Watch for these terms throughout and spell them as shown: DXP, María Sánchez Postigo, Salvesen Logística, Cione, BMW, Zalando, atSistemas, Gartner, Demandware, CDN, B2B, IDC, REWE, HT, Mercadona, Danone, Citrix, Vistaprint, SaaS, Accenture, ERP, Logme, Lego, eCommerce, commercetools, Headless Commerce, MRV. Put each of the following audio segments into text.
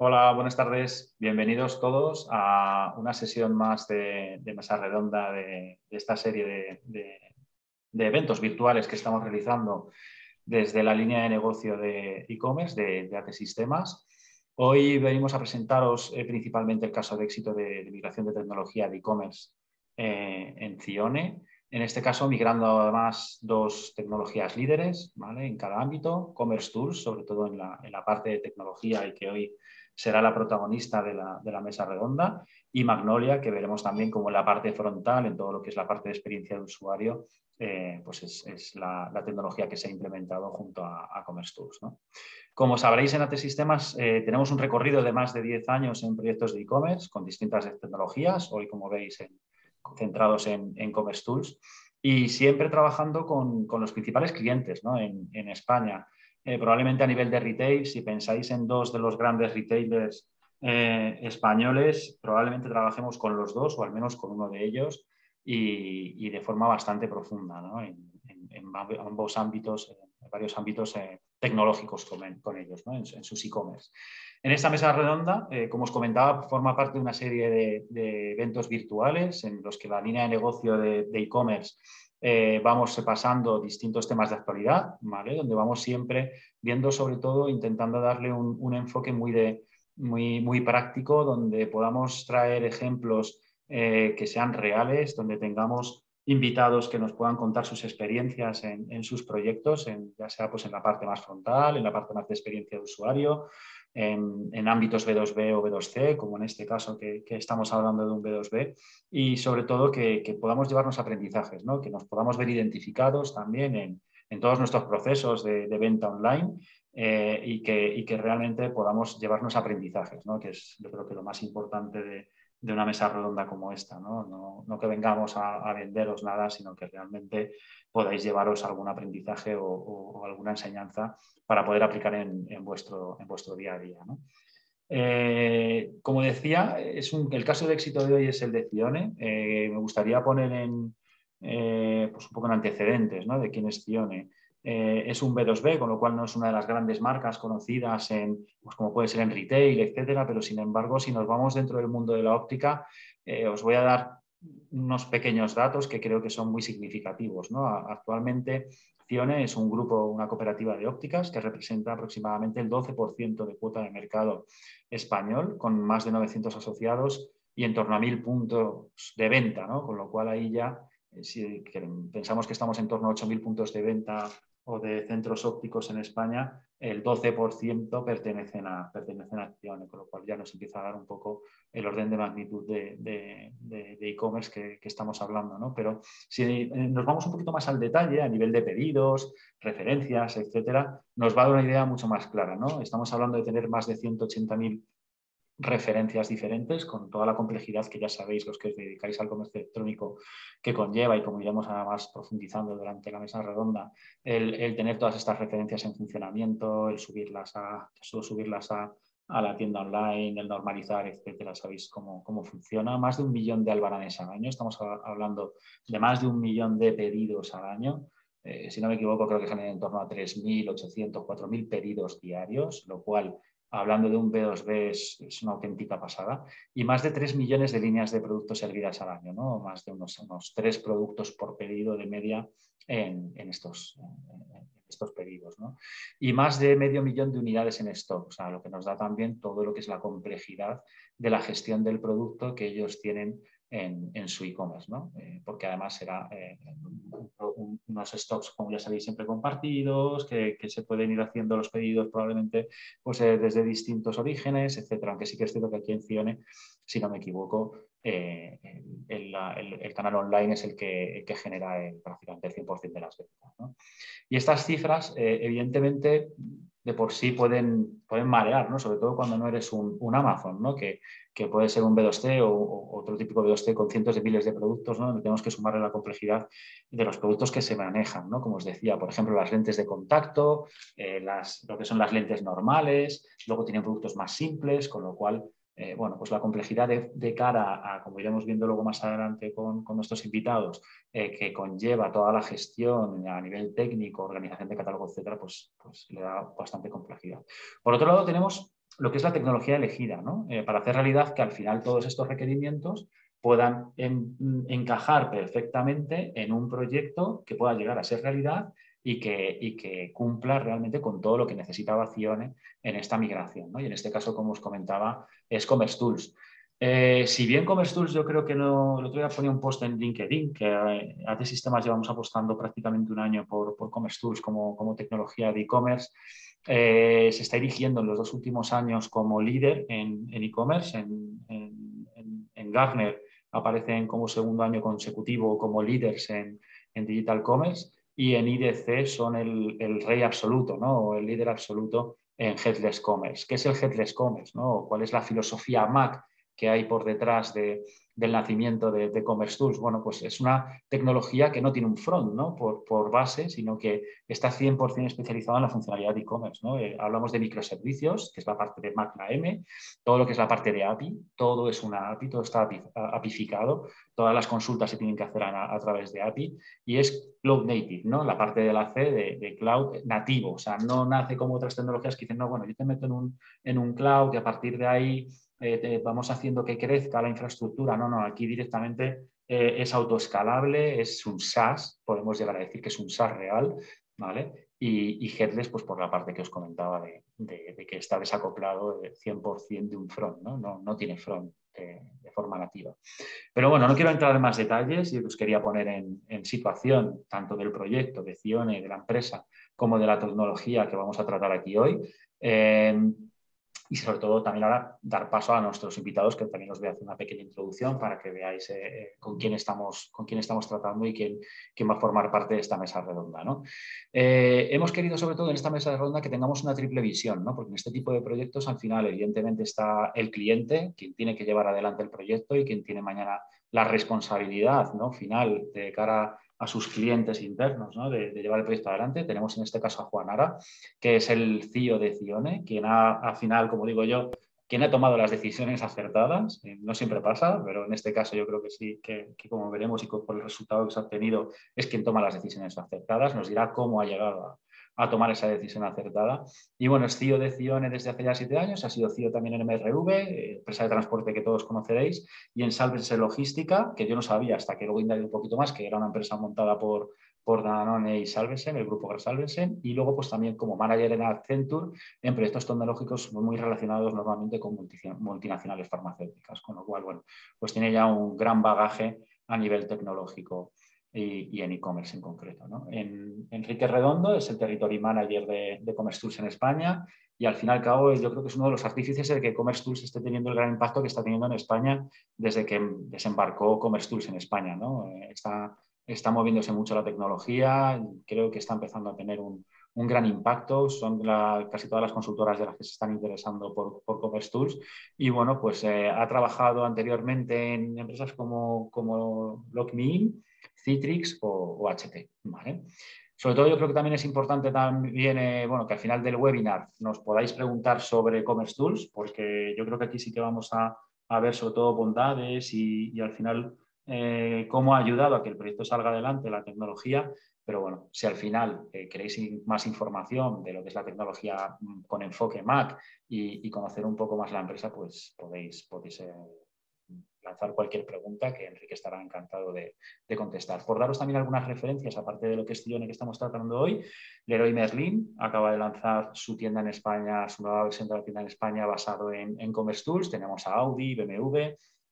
Hola, buenas tardes. Bienvenidos todos a una sesión más de mesa redonda de esta serie de eventos virtuales que estamos realizando desde la línea de negocio de e-commerce de atSistemas. Hoy venimos a presentaros principalmente el caso de éxito de migración de tecnología de e-commerce en Cione. En este caso, migrando además dos tecnologías líderes, ¿vale?, en cada ámbito, commercetools, sobre todo en la parte de tecnología y que hoy será la protagonista de la mesa redonda, y Magnolia, que veremos también como en la parte frontal, en todo lo que es la parte de experiencia de usuario, pues es la tecnología que se ha implementado junto a commercetools, ¿no? Como sabréis, en atSistemas tenemos un recorrido de más de 10 años en proyectos de e-commerce con distintas tecnologías, hoy como veis centrados en commercetools, y siempre trabajando con los principales clientes, ¿no?, en España. Probablemente a nivel de retail, si pensáis en dos de los grandes retailers españoles, probablemente trabajemos con los dos o al menos con uno de ellos y de forma bastante profunda, ¿no?, en ambos ámbitos, en varios ámbitos tecnológicos con ellos, ¿no?, en sus e-commerce. En esta mesa redonda, como os comentaba, forma parte de una serie de eventos virtuales en los que la línea de negocio de e-commerce vamos pasando distintos temas de actualidad, ¿vale?, donde vamos siempre viendo, sobre todo, intentando darle un enfoque muy práctico, donde podamos traer ejemplos que sean reales, donde tengamos invitados que nos puedan contar sus experiencias en sus proyectos, ya sea pues en la parte más frontal, en la parte más de experiencia de usuario, en ámbitos B2B o B2C, como en este caso que estamos hablando de un B2B, y sobre todo que podamos llevarnos aprendizajes, ¿no?, que nos podamos ver identificados también en todos nuestros procesos de venta online y que realmente podamos llevarnos aprendizajes, ¿no?, que es, yo creo, que lo más importante de una mesa redonda como esta, ¿no? No que vengamos a venderos nada, sino que realmente podáis llevaros algún aprendizaje o alguna enseñanza para poder aplicar en vuestro día a día, ¿no? Como decía, el caso de éxito de hoy es el de Cione. Me gustaría poner pues un poco en antecedentes, ¿no?, de quién es Cione. Es un B2B, con lo cual no es una de las grandes marcas conocidas pues como puede ser en retail, etcétera, pero sin embargo, si nos vamos dentro del mundo de la óptica, os voy a dar unos pequeños datos que creo que son muy significativos, ¿no? Actualmente Cione es un grupo, una cooperativa de ópticas que representa aproximadamente el 12% de cuota de mercado español, con más de 900 asociados y en torno a 1000 puntos de venta, ¿no? Con lo cual ahí ya, si pensamos que estamos en torno a 8000 puntos de venta o de centros ópticos en España, el 12% pertenecen a Cione, con lo cual ya nos empieza a dar un poco el orden de magnitud de e-commerce que estamos hablando, ¿no? Pero si nos vamos un poquito más al detalle, a nivel de pedidos, referencias, etcétera, nos va a dar una idea mucho más clara, ¿no? Estamos hablando de tener más de 180.000 referencias diferentes, con toda la complejidad que ya sabéis los que os dedicáis al comercio electrónico que conlleva, y como iremos además profundizando durante la mesa redonda, el tener todas estas referencias en funcionamiento, el subirlas a la tienda online, el normalizar, etcétera. Sabéis cómo funciona. Más de 1 millón de albaranes al año, estamos hablando de más de 1 millón de pedidos al año. Si no me equivoco, creo que generan en torno a 3.800, 4.000 pedidos diarios, lo cual, hablando de un B2B, es una auténtica pasada, y más de 3 millones de líneas de productos servidas al año, ¿no? Más de unos 3 productos por pedido de media en estos pedidos, ¿no? Y más de 500.000 de unidades en stock, o sea, lo que nos da también todo lo que es la complejidad de la gestión del producto que ellos tienen en su e-commerce, ¿no? Porque además será unos stocks, como ya sabéis, siempre compartidos, que se pueden ir haciendo los pedidos probablemente pues, desde distintos orígenes, etcétera. Aunque sí que es cierto que aquí en Cione, si no me equivoco, el canal online es el que genera prácticamente el 100% de las ventas, ¿no? Y estas cifras, evidentemente, de por sí pueden marear, ¿no? Sobre todo cuando no eres un Amazon, ¿no?, que puede ser un B2C o otro típico B2C con cientos de miles de productos, ¿no?, donde tenemos que sumarle la complejidad de los productos que se manejan, ¿no? Como os decía, por ejemplo, las lentes de contacto, lo que son las lentes normales, luego tienen productos más simples, con lo cual, bueno, pues la complejidad de cara a, como iremos viendo luego más adelante con nuestros invitados, que conlleva toda la gestión a nivel técnico, organización de catálogo, etcétera, pues le da bastante complejidad. Por otro lado, tenemos lo que es la tecnología elegida, ¿no? Para hacer realidad que al final todos estos requerimientos puedan encajar perfectamente en un proyecto que pueda llegar a ser realidad y que cumpla realmente con todo lo que necesitaba Cione en esta migración, ¿no? Y en este caso, como os comentaba, es commercetools. Si bien commercetools, yo creo que no, el otro día ponía un post en LinkedIn que atSistemas llevamos apostando prácticamente un año por commercetools como tecnología de e-commerce. Se está erigiendo en los dos últimos años como líder en e-commerce. En Gartner aparecen como segundo año consecutivo como líderes en digital commerce, y en IDC son el rey absoluto, ¿no? O el líder absoluto en headless commerce. ¿Qué es el headless commerce, ¿no? ¿Cuál es la filosofía MAC que hay por detrás del nacimiento de commercetools? Bueno, pues es una tecnología que no tiene un front, ¿no? por base, sino que está 100% especializada en la funcionalidad de e-commerce, ¿no? Hablamos de microservicios, que es la parte de Mac, la M, todo lo que es la parte de API, todo es una API, todo está apificado, todas las consultas se tienen que hacer a través de API, y es cloud native, ¿no? La parte de la C de cloud nativo, o sea, no nace como otras tecnologías que dicen, no, bueno, yo te meto en un cloud y a partir de ahí vamos haciendo que crezca la infraestructura. No, no, aquí directamente es autoescalable, es un SaaS, podemos llegar a decir que es un SaaS real, ¿vale? Y headless, pues por la parte que os comentaba de que está desacoplado 100% de un front, ¿no? No tiene front de forma nativa. Pero bueno, no quiero entrar en más detalles, y os quería poner en situación tanto del proyecto de Cione, de la empresa, como de la tecnología que vamos a tratar aquí hoy. Y sobre todo también ahora dar paso a nuestros invitados, que también os voy a hacer una pequeña introducción para que veáis con quién estamos tratando y quién va a formar parte de esta mesa redonda, ¿no? Hemos querido sobre todo en esta mesa redonda que tengamos una triple visión, ¿no? Porque en este tipo de proyectos al final evidentemente está el cliente, quien tiene que llevar adelante el proyecto y quien tiene mañana la responsabilidad, ¿no? Final de cara a sus clientes internos, ¿no? de llevar el proyecto adelante. Tenemos en este caso a Juan Ara, que es el CEO de Cione, quien al final, como digo yo, quien ha tomado las decisiones acertadas. No siempre pasa, pero en este caso yo creo que sí, que como veremos y por el resultado que se ha obtenido, es quien toma las decisiones acertadas. Nos dirá cómo ha llegado a tomar esa decisión acertada. Y bueno, es CEO de Cione desde hace ya 7 años, ha sido CEO también en MRV, empresa de transporte que todos conoceréis, y en Salvesen Logística, que yo no sabía hasta que luego indagué un poquito más, que era una empresa montada por Danone y Salvesen, el grupo Salvesen, y luego pues también como manager en Accenture, en proyectos tecnológicos muy relacionados normalmente con multinacionales farmacéuticas, con lo cual, bueno, pues tiene ya un gran bagaje a nivel tecnológico. Y en e-commerce en concreto, ¿no? Enrique Redondo es el Territory Manager de commercetools en España, y al fin y al cabo yo creo que es uno de los artífices de que commercetools esté teniendo el gran impacto que está teniendo en España desde que desembarcó commercetools en España, ¿no? Está moviéndose mucho la tecnología, creo que está empezando a tener un gran impacto, son casi todas las consultoras de las que se están interesando por commercetools, y bueno, pues ha trabajado anteriormente en empresas como Logme, Citrix o HT, ¿vale? Sobre todo yo creo que también es importante también, bueno, que al final del webinar nos podáis preguntar sobre commercetools, porque yo creo que aquí sí que vamos a ver sobre todo bondades y al final cómo ha ayudado a que el proyecto salga adelante, la tecnología. Pero bueno, si al final queréis más información de lo que es la tecnología con enfoque Mac y conocer un poco más la empresa, pues podéis lanzar cualquier pregunta que Enrique estará encantado de contestar. Por daros también algunas referencias, aparte de lo que es Cione que estamos tratando hoy, Leroy Merlin acaba de lanzar su tienda en España, su nueva versión de la tienda en España basado en commercetools. Tenemos a Audi, BMW,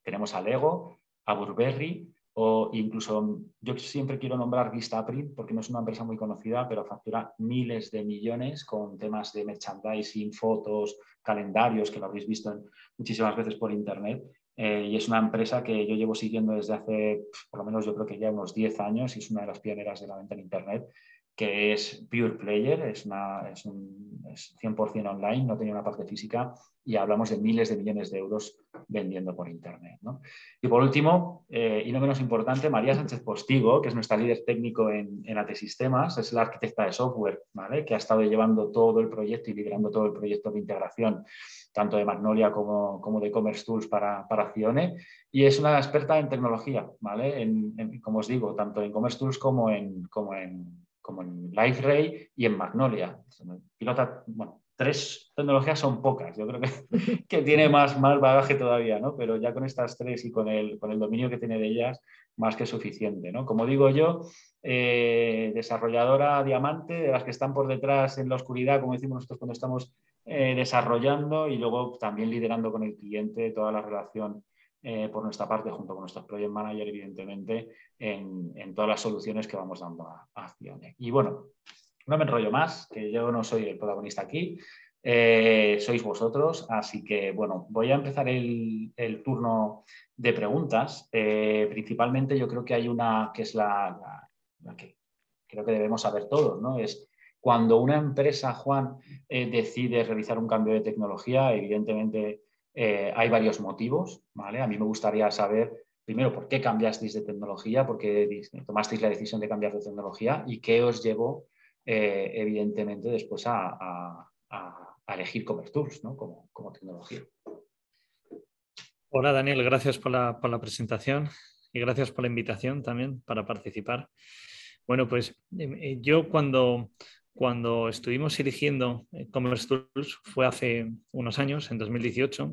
tenemos a Lego, a Burberry, o incluso yo siempre quiero nombrar Vistaprint porque no es una empresa muy conocida, pero factura miles de millones con temas de merchandising, fotos, calendarios, que lo habréis visto muchísimas veces por internet. Y es una empresa que yo llevo siguiendo desde hace, por lo menos yo creo que ya unos 10 años, y es una de las pioneras de la venta en internet, que es pure player, es 100% online, no tiene una parte física, y hablamos de miles de millones de euros vendiendo por internet, ¿no? Y por último, y no menos importante, María Sánchez Postigo, que es nuestra líder técnico en atSistemas, es la arquitecta de software, ¿vale? Que ha estado llevando todo el proyecto y liderando todo el proyecto de integración, tanto de Magnolia como de commercetools para Cione, y es una experta en tecnología, ¿vale? Como os digo, tanto en commercetools como en LiveRay y en Magnolia. Pilota, bueno, tres tecnologías son pocas. Yo creo que tiene más bagaje todavía, ¿no? Pero ya con estas tres y con el dominio que tiene de ellas, más que suficiente, ¿no? Como digo yo, desarrolladora diamante, de las que están por detrás en la oscuridad, como decimos nosotros cuando estamos desarrollando, y luego también liderando con el cliente toda la relación por nuestra parte, junto con nuestros project manager, evidentemente, en todas las soluciones que vamos dando a Cione. Y bueno, no me enrollo más, que yo no soy el protagonista aquí, sois vosotros, así que bueno, voy a empezar el turno de preguntas. Principalmente yo creo que hay una que es la que creo que debemos saber todos, ¿no? Es cuando una empresa, Juan, decide realizar un cambio de tecnología, evidentemente hay varios motivos, ¿vale? A mí me gustaría saber, primero, por qué cambiasteis de tecnología, por qué tomasteis la decisión de cambiar de tecnología y qué os llevó evidentemente después a elegir commercetools, ¿no? como tecnología. Hola Daniel, gracias por la presentación y gracias por la invitación también para participar. Bueno, pues yo cuando estuvimos eligiendo commercetools fue hace unos años, en 2018,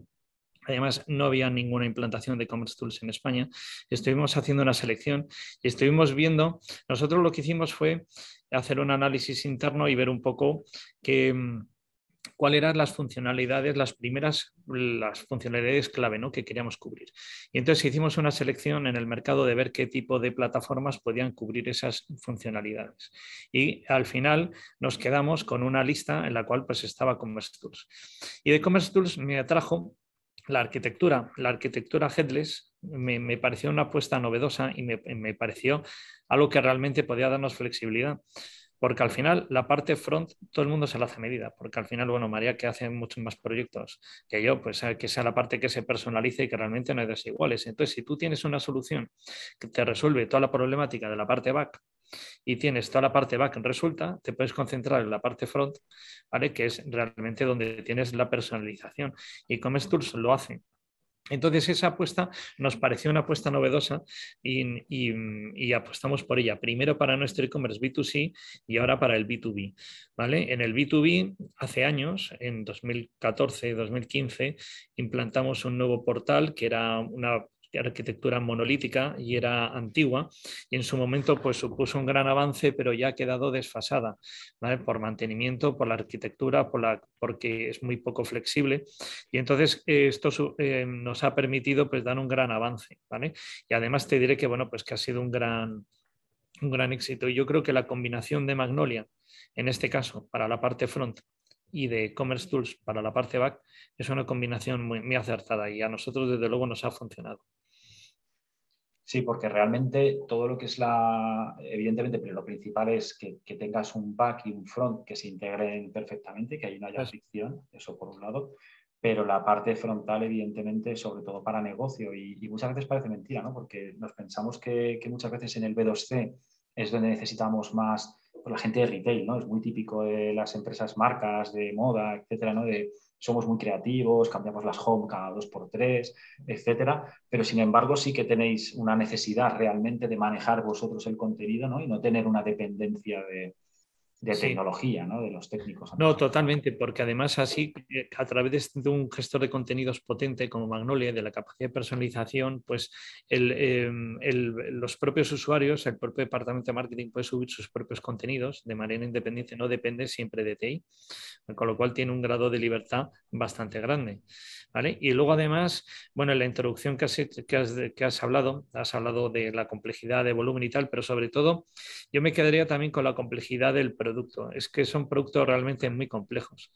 además, no había ninguna implantación de commercetools en España. Estuvimos haciendo una selección y estuvimos viendo. Nosotros lo que hicimos fue hacer un análisis interno y ver un poco cuáles eran las funcionalidades, las funcionalidades clave, ¿no?, que queríamos cubrir. Y entonces hicimos una selección en el mercado de ver qué tipo de plataformas podían cubrir esas funcionalidades. Y al final nos quedamos con una lista en la cual pues estaba commercetools. Y de commercetools me atrajo la arquitectura headless. Me pareció una apuesta novedosa y me pareció algo que realmente podía darnos flexibilidad, porque al final la parte front todo el mundo se la hace a medida, porque al final, bueno, María, que hace muchos más proyectos que yo, pues que sea la parte que se personalice y que realmente no hay desiguales. Entonces, si tú tienes una solución que te resuelve toda la problemática de la parte back y tienes toda la parte back resuelta, te puedes concentrar en la parte front, ¿vale?, que es realmente donde tienes la personalización, y commercetools lo hace. Entonces esa apuesta nos pareció una apuesta novedosa y apostamos por ella, primero para nuestro e-commerce B2C y ahora para el B2B, ¿vale? En el B2B hace años, en 2014, 2015, implantamos un nuevo portal que era una arquitectura monolítica y era antigua, y en su momento pues supuso un gran avance, pero ya ha quedado desfasada, ¿vale?, por mantenimiento, por la arquitectura, porque es muy poco flexible, y entonces esto nos ha permitido pues dar un gran avance, ¿vale? Y además te diré que bueno, pues que ha sido un gran éxito, y yo creo que la combinación de Magnolia en este caso para la parte front y de commercetools para la parte back es una combinación muy acertada, y a nosotros desde luego nos ha funcionado. Sí, porque realmente todo lo que es evidentemente, pero lo principal es que tengas un back y un front que se integren perfectamente, que ahí no haya fricción, eso por un lado, pero la parte frontal, evidentemente, sobre todo para negocio, y muchas veces parece mentira, ¿no? Porque nos pensamos que muchas veces en el B2C es donde necesitamos más, pues, la gente de retail, ¿no? Es muy típico de las empresas, marcas de moda, etcétera, ¿no? Somos muy creativos, cambiamos las home cada 2x3, etcétera, pero sin embargo sí que tenéis una necesidad realmente de manejar vosotros el contenido, ¿no? Y no tener una dependencia de tecnología, ¿no?, de los técnicos. No, totalmente, porque además así, a través de un gestor de contenidos potente como Magnolia, de la capacidad de personalización, pues los propios usuarios, el propio departamento de marketing puede subir sus propios contenidos de manera independiente, no depende siempre de TI, con lo cual tiene un grado de libertad bastante grande, ¿vale? Y luego además, bueno, en la introducción que has hablado de la complejidad de volumen y tal, pero sobre todo yo me quedaría también con la complejidad del producto. Es que son productos realmente muy complejos.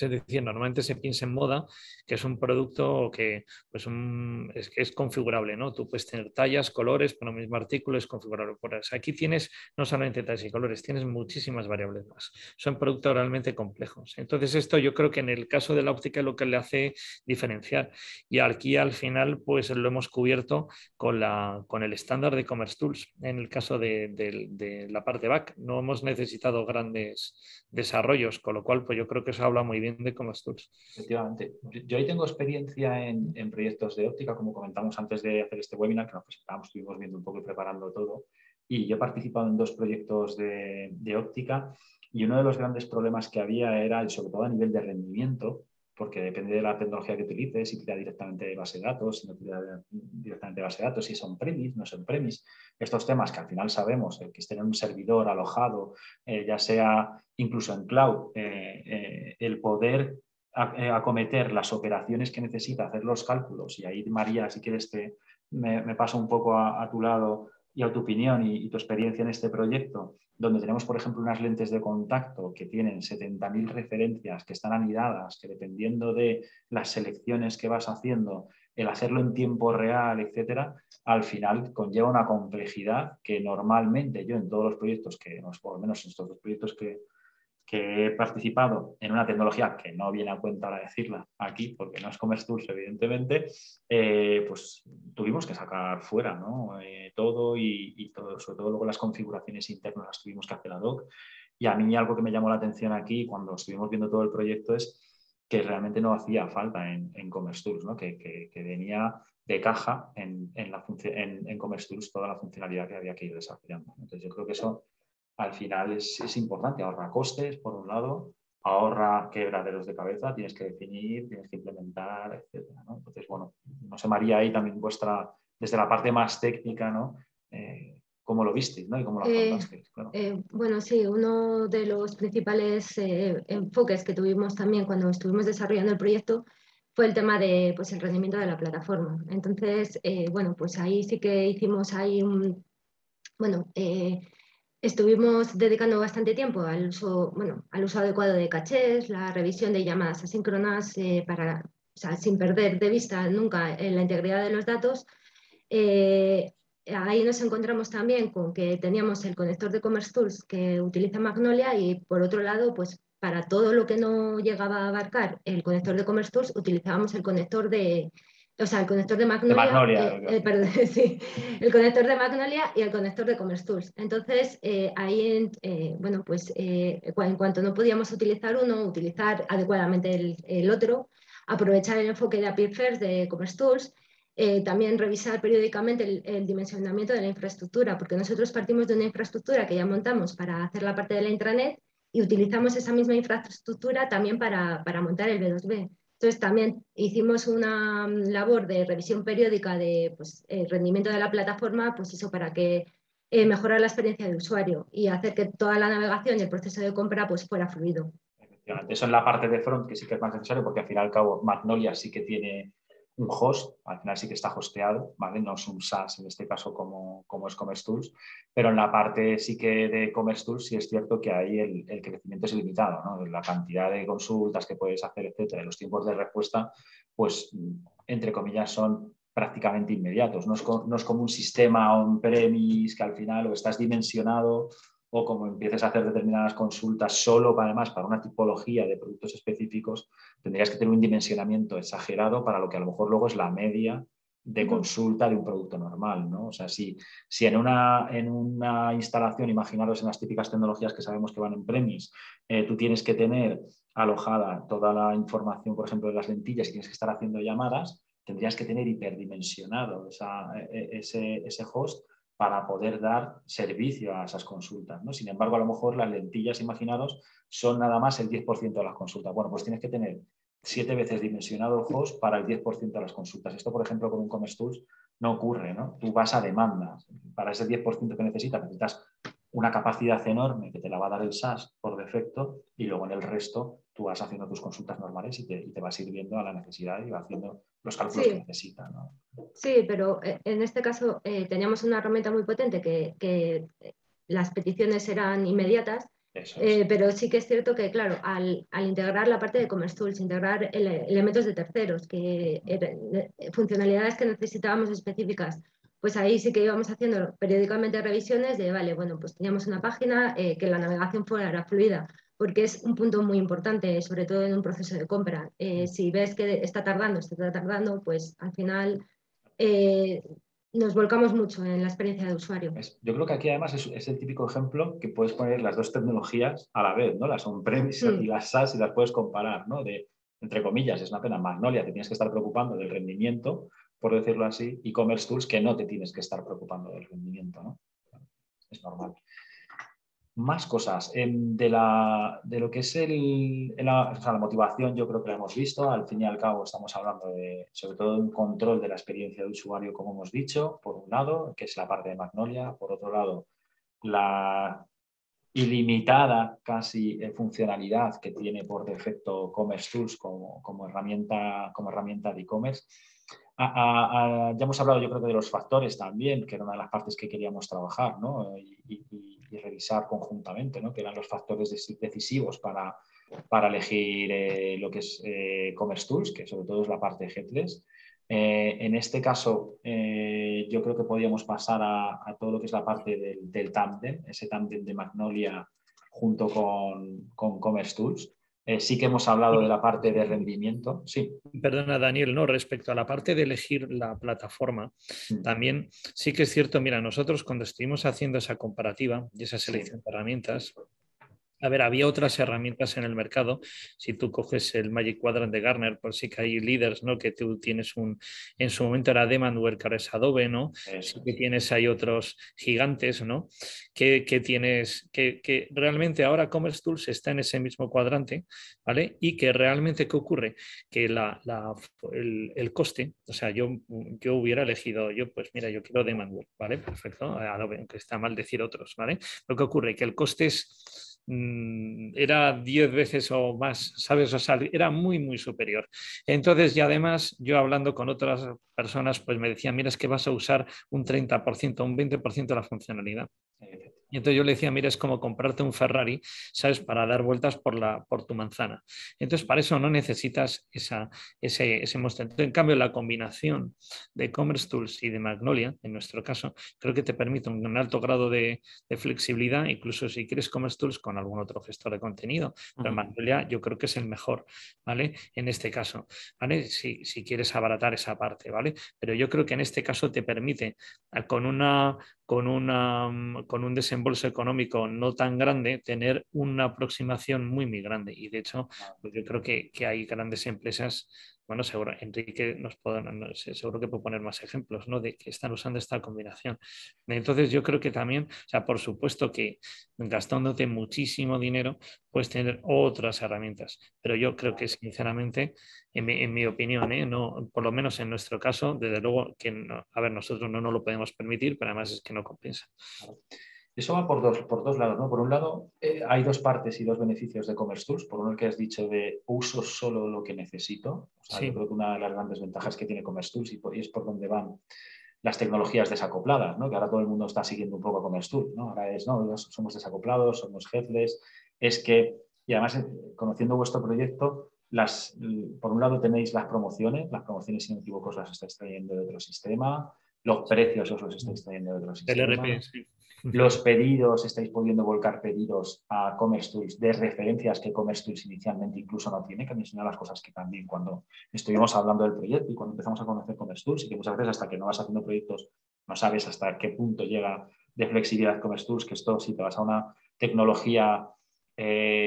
Es decir, normalmente se piensa en moda, que es un producto que es configurable, ¿no? Tú puedes tener tallas, colores, para el mismo artículo es configurable. Aquí tienes no solamente tallas y colores, tienes muchísimas variables más. Son productos realmente complejos. Entonces esto yo creo que en el caso de la óptica es lo que le hace diferenciar. Y aquí al final pues lo hemos cubierto con el estándar de commercetools. En el caso de la parte back no hemos necesitado grandes desarrollos, con lo cual pues yo creo que eso habla muy bien de commercetools. Efectivamente. Yo ahí tengo experiencia en proyectos de óptica, como comentamos antes de hacer este webinar, que nos presentamos, estuvimos viendo un poco y preparando todo, y yo he participado en dos proyectos de óptica Y uno de los grandes problemas que había era, sobre todo a nivel de rendimiento, porque depende de la tecnología que utilices, si tira directamente de base de datos, si no tira directamente de base de datos, si son premise, no son premise. Estos temas que al final sabemos, que es tener un servidor alojado, ya sea incluso en cloud, el poder acometer las operaciones que necesita, hacer los cálculos. Y ahí, María, si quieres, me paso un poco a tu lado y a tu opinión y tu experiencia en este proyecto, donde tenemos, por ejemplo, unas lentes de contacto que tienen 70.000 referencias que están anidadas, que dependiendo de las selecciones que vas haciendo, el hacerlo en tiempo real, etcétera, al final conlleva una complejidad que normalmente yo en todos los proyectos, por lo menos en estos dos proyectos que he participado en una tecnología que no viene a cuenta ahora decirla aquí, porque no es commercetools, evidentemente, pues tuvimos que sacar fuera, ¿no? Todo y todo, sobre todo luego las configuraciones internas las tuvimos que hacer ad hoc. Y a mí algo que me llamó la atención aquí cuando estuvimos viendo todo el proyecto es que realmente no hacía falta en commercetools, ¿no? Que venía de caja en commercetools toda la funcionalidad que había que ir desarrollando. Entonces yo creo que eso al final es importante, ahorra costes, por un lado, ahorra quebraderos de cabeza, tienes que definir, tienes que implementar, etcétera, ¿no? Entonces, bueno, no sé, María, ahí también vuestra, desde la parte más técnica, ¿no? ¿Cómo lo visteis, ¿no? Y cómo lo afrontasteis, claro. Bueno, sí, uno de los principales enfoques que tuvimos también cuando estuvimos desarrollando el proyecto fue el tema de, pues, el rendimiento de la plataforma. Entonces, bueno, pues ahí sí que hicimos ahí un... Bueno, estuvimos dedicando bastante tiempo al uso, bueno, al uso adecuado de cachés, la revisión de llamadas asíncronas para, o sea, sin perder de vista nunca la integridad de los datos. Ahí nos encontramos también con que teníamos el conector de commercetools que utiliza Magnolia y, por otro lado, pues para todo lo que no llegaba a abarcar el conector de commercetools utilizábamos el conector de... O sea, el conector de Magnolia, el conector de Magnolia y el conector de commercetools. Entonces, ahí, bueno, pues en cuanto no podíamos utilizar uno, utilizar adecuadamente el otro, aprovechar el enfoque de API First de commercetools, también revisar periódicamente el dimensionamiento de la infraestructura, porque nosotros partimos de una infraestructura que ya montamos para hacer la parte de la intranet y utilizamos esa misma infraestructura también para montar el B2B. Entonces también hicimos una labor de revisión periódica de, pues, el rendimiento de la plataforma, pues eso, para que mejorar la experiencia de usuario y hacer que toda la navegación y el proceso de compra, pues, fuera fluido. Efectivamente, eso es la parte de front que sí que es más necesario, porque al fin y al cabo Magnolia sí que tiene un host, al final sí que está hosteado, ¿vale? No es un SaaS en este caso como es commercetools, pero en la parte sí que de commercetools sí es cierto que ahí el crecimiento es limitado, ¿no? La cantidad de consultas que puedes hacer, etcétera, los tiempos de respuesta, pues, entre comillas, son prácticamente inmediatos. No es como un sistema on-premise que al final o estás dimensionado o como empieces a hacer determinadas consultas solo, además, para una tipología de productos específicos, tendrías que tener un dimensionamiento exagerado para lo que a lo mejor luego es la media de consulta de un producto normal, ¿no? O sea, si en una instalación, imaginaros en las típicas tecnologías que sabemos que van en premise, tú tienes que tener alojada toda la información, por ejemplo, de las lentillas y tienes que estar haciendo llamadas, tendrías que tener hiperdimensionado ese host para poder dar servicio a esas consultas, ¿no? Sin embargo, a lo mejor las lentillas, imaginados, son nada más el 10% de las consultas. Bueno, pues tienes que tener 7 veces dimensionado el host para el 10% de las consultas. Esto, por ejemplo, con un commercetools no ocurre, ¿no? Tú vas a demanda. Para ese 10% que necesitas una capacidad enorme que te la va a dar el SaaS por defecto y luego en el resto tú vas haciendo tus consultas normales y te vas ir viendo a la necesidad y vas haciendo los cálculos que necesitan, ¿no? Sí, pero en este caso teníamos una herramienta muy potente que las peticiones eran inmediatas, pero sí que es cierto que, claro, al integrar la parte de commercetools, integrar elementos de terceros, funcionalidades que necesitábamos específicas, pues ahí sí que íbamos haciendo periódicamente revisiones de, vale, bueno, pues teníamos una página que la navegación fuera fluida, porque es un punto muy importante, sobre todo en un proceso de compra. Si ves que está tardando, pues al final nos volcamos mucho en la experiencia de usuario. Yo creo que aquí además es el típico ejemplo que puedes poner las dos tecnologías a la vez, ¿no? Las on-premise y las SaaS, y las puedes comparar, ¿no? De, entre comillas, es una pena, Magnolia, te tienes que estar preocupando del rendimiento, por decirlo así, y commercetools, que no te tienes que estar preocupando del rendimiento, ¿no? Es normal. Más cosas. De lo que es la motivación, yo creo que la hemos visto. Al fin y al cabo estamos hablando de, sobre todo, un control de la experiencia de usuario, como hemos dicho, por un lado, que es la parte de Magnolia. Por otro lado, la ilimitada casi funcionalidad que tiene por defecto commercetools como herramienta de e-commerce. Ya hemos hablado, yo creo, que de los factores también, que era una de las partes que queríamos trabajar, ¿no? Y revisar conjuntamente, ¿no? Que eran los factores decisivos para elegir lo que es commercetools, que sobre todo es la parte de headless. En este caso, yo creo que podíamos pasar a todo lo que es la parte del tándem, ese tándem de Magnolia junto con commercetools. Sí que hemos hablado de la parte de rendimiento. Sí. Perdona, Daniel, no, respecto a la parte de elegir la plataforma, también sí que es cierto, mira, nosotros cuando estuvimos haciendo esa comparativa y esa selección de herramientas, a ver, había otras herramientas en el mercado. Si tú coges el Magic Quadrant de Gartner, por sí que hay líderes, ¿no? Que tú tienes en su momento era Demandware, que ahora es Adobe, ¿no? Sí que tienes, hay otros gigantes, ¿no? Que tienes, que realmente ahora commercetools está en ese mismo cuadrante, ¿vale? Y que realmente, ¿qué ocurre? Que el coste, o sea, yo hubiera elegido, pues mira, yo quiero Demandware, ¿vale? Perfecto, Adobe, aunque está mal decir otros, ¿vale? Lo que ocurre, que el coste era 10 veces o más, ¿sabes? O sea, era muy, muy superior. Entonces, y además, yo hablando con otras personas, pues me decían, mira, es que vas a usar un 30%, un 20% de la funcionalidad. Y entonces yo le decía, mira, es como comprarte un Ferrari, ¿sabes? Para dar vueltas por tu manzana. Entonces, para eso no necesitas ese monstruo. Entonces, en cambio, la combinación de commercetools y de Magnolia, en nuestro caso, creo que te permite un alto grado de flexibilidad, incluso si quieres commercetools con algún otro gestor de contenido. Pero Magnolia yo creo que es el mejor, ¿vale? En este caso, ¿vale? Si quieres abaratar esa parte, ¿vale? Pero yo creo que en este caso te permite, con un desembolso económico no tan grande, tener una aproximación muy, muy grande. Y de hecho, pues yo creo que hay grandes empresas, bueno, seguro, Enrique seguro que puede poner más ejemplos, ¿no? De que están usando esta combinación. Entonces, yo creo que también, o sea, por supuesto que gastándote muchísimo dinero, puedes tener otras herramientas. Pero yo creo que, sinceramente, en mi opinión, ¿eh? No, por lo menos en nuestro caso, desde luego que no, a ver, nosotros no nos lo podemos permitir, pero además es que no compensa. Eso va por dos lados, ¿no? Por un lado, hay dos partes y dos beneficios de commercetools. Por uno, el que has dicho de uso solo lo que necesito. O sea, yo creo que una de las grandes ventajas que tiene commercetools, y es por donde van las tecnologías desacopladas, ¿no? Que ahora todo el mundo está siguiendo un poco commercetools, ¿no? Ahora es, no, somos desacoplados, somos headless. Es que, y además, conociendo vuestro proyecto, por un lado tenéis las promociones, si no me equivoco, las estáis trayendo de otro sistema. Los precios os los estáis trayendo de otro sistema. Los pedidos, estáis pudiendo volcar pedidos a commercetools de referencias que commercetools inicialmente incluso no tiene, que mencionar las cosas que también cuando estuvimos hablando del proyecto y cuando empezamos a conocer commercetools, y que muchas veces hasta que no vas haciendo proyectos no sabes hasta qué punto llega de flexibilidad commercetools, que esto, si te vas a una tecnología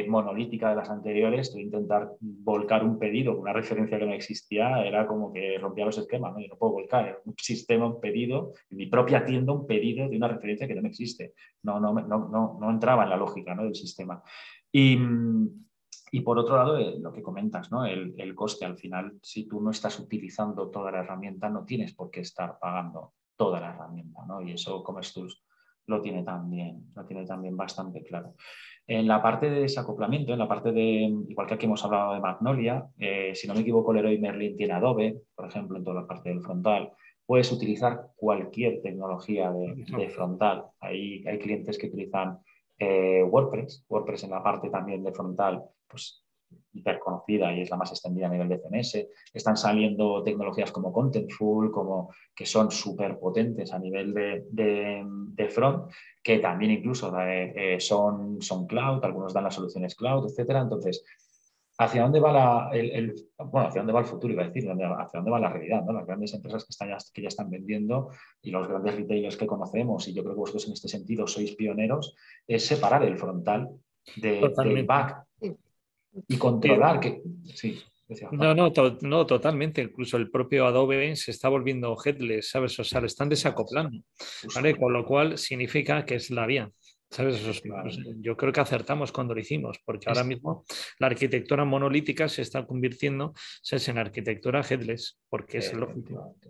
monolítica de las anteriores, de intentar volcar un pedido, una referencia que no existía, era como que rompía los esquemas, ¿no? Yo no puedo volcar en un sistema un pedido, en mi propia tienda un pedido de una referencia que no existe. No entraba en la lógica, ¿no? Del sistema. Y por otro lado, lo que comentas, ¿no? El coste. Al final, si tú no estás utilizando toda la herramienta, no tienes por qué estar pagando toda la herramienta, ¿no? Y eso commercetools lo tiene también bastante claro. En la parte de desacoplamiento, en la parte igual que aquí hemos hablado de Magnolia, si no me equivoco, Leroy Merlin tiene Adobe, por ejemplo, en toda la parte del frontal. Puedes utilizar cualquier tecnología de frontal. Hay clientes que utilizan WordPress en la parte también de frontal, pues hiperconocida, y es la más extendida a nivel de CMS. Están saliendo tecnologías como Contentful, que son súper potentes a nivel de front, que también incluso son cloud, algunos dan las soluciones cloud, etcétera. Entonces, ¿hacia dónde va el futuro? Iba a decir, ¿hacia dónde va la realidad? ¿No? Las grandes empresas que ya están vendiendo, y los grandes retailers que conocemos, y yo creo que vosotros en este sentido sois pioneros, es separar el frontal del back. Y controlar que... Sí. No, totalmente. Incluso el propio Adobe se está volviendo headless, ¿sabes? O sea, lo están desacoplando, ¿vale? Con lo cual significa que es la vía. ¿Sabes? Yo creo que acertamos cuando lo hicimos, porque ahora mismo la arquitectura monolítica se está convirtiendo en arquitectura headless, porque es lo último. O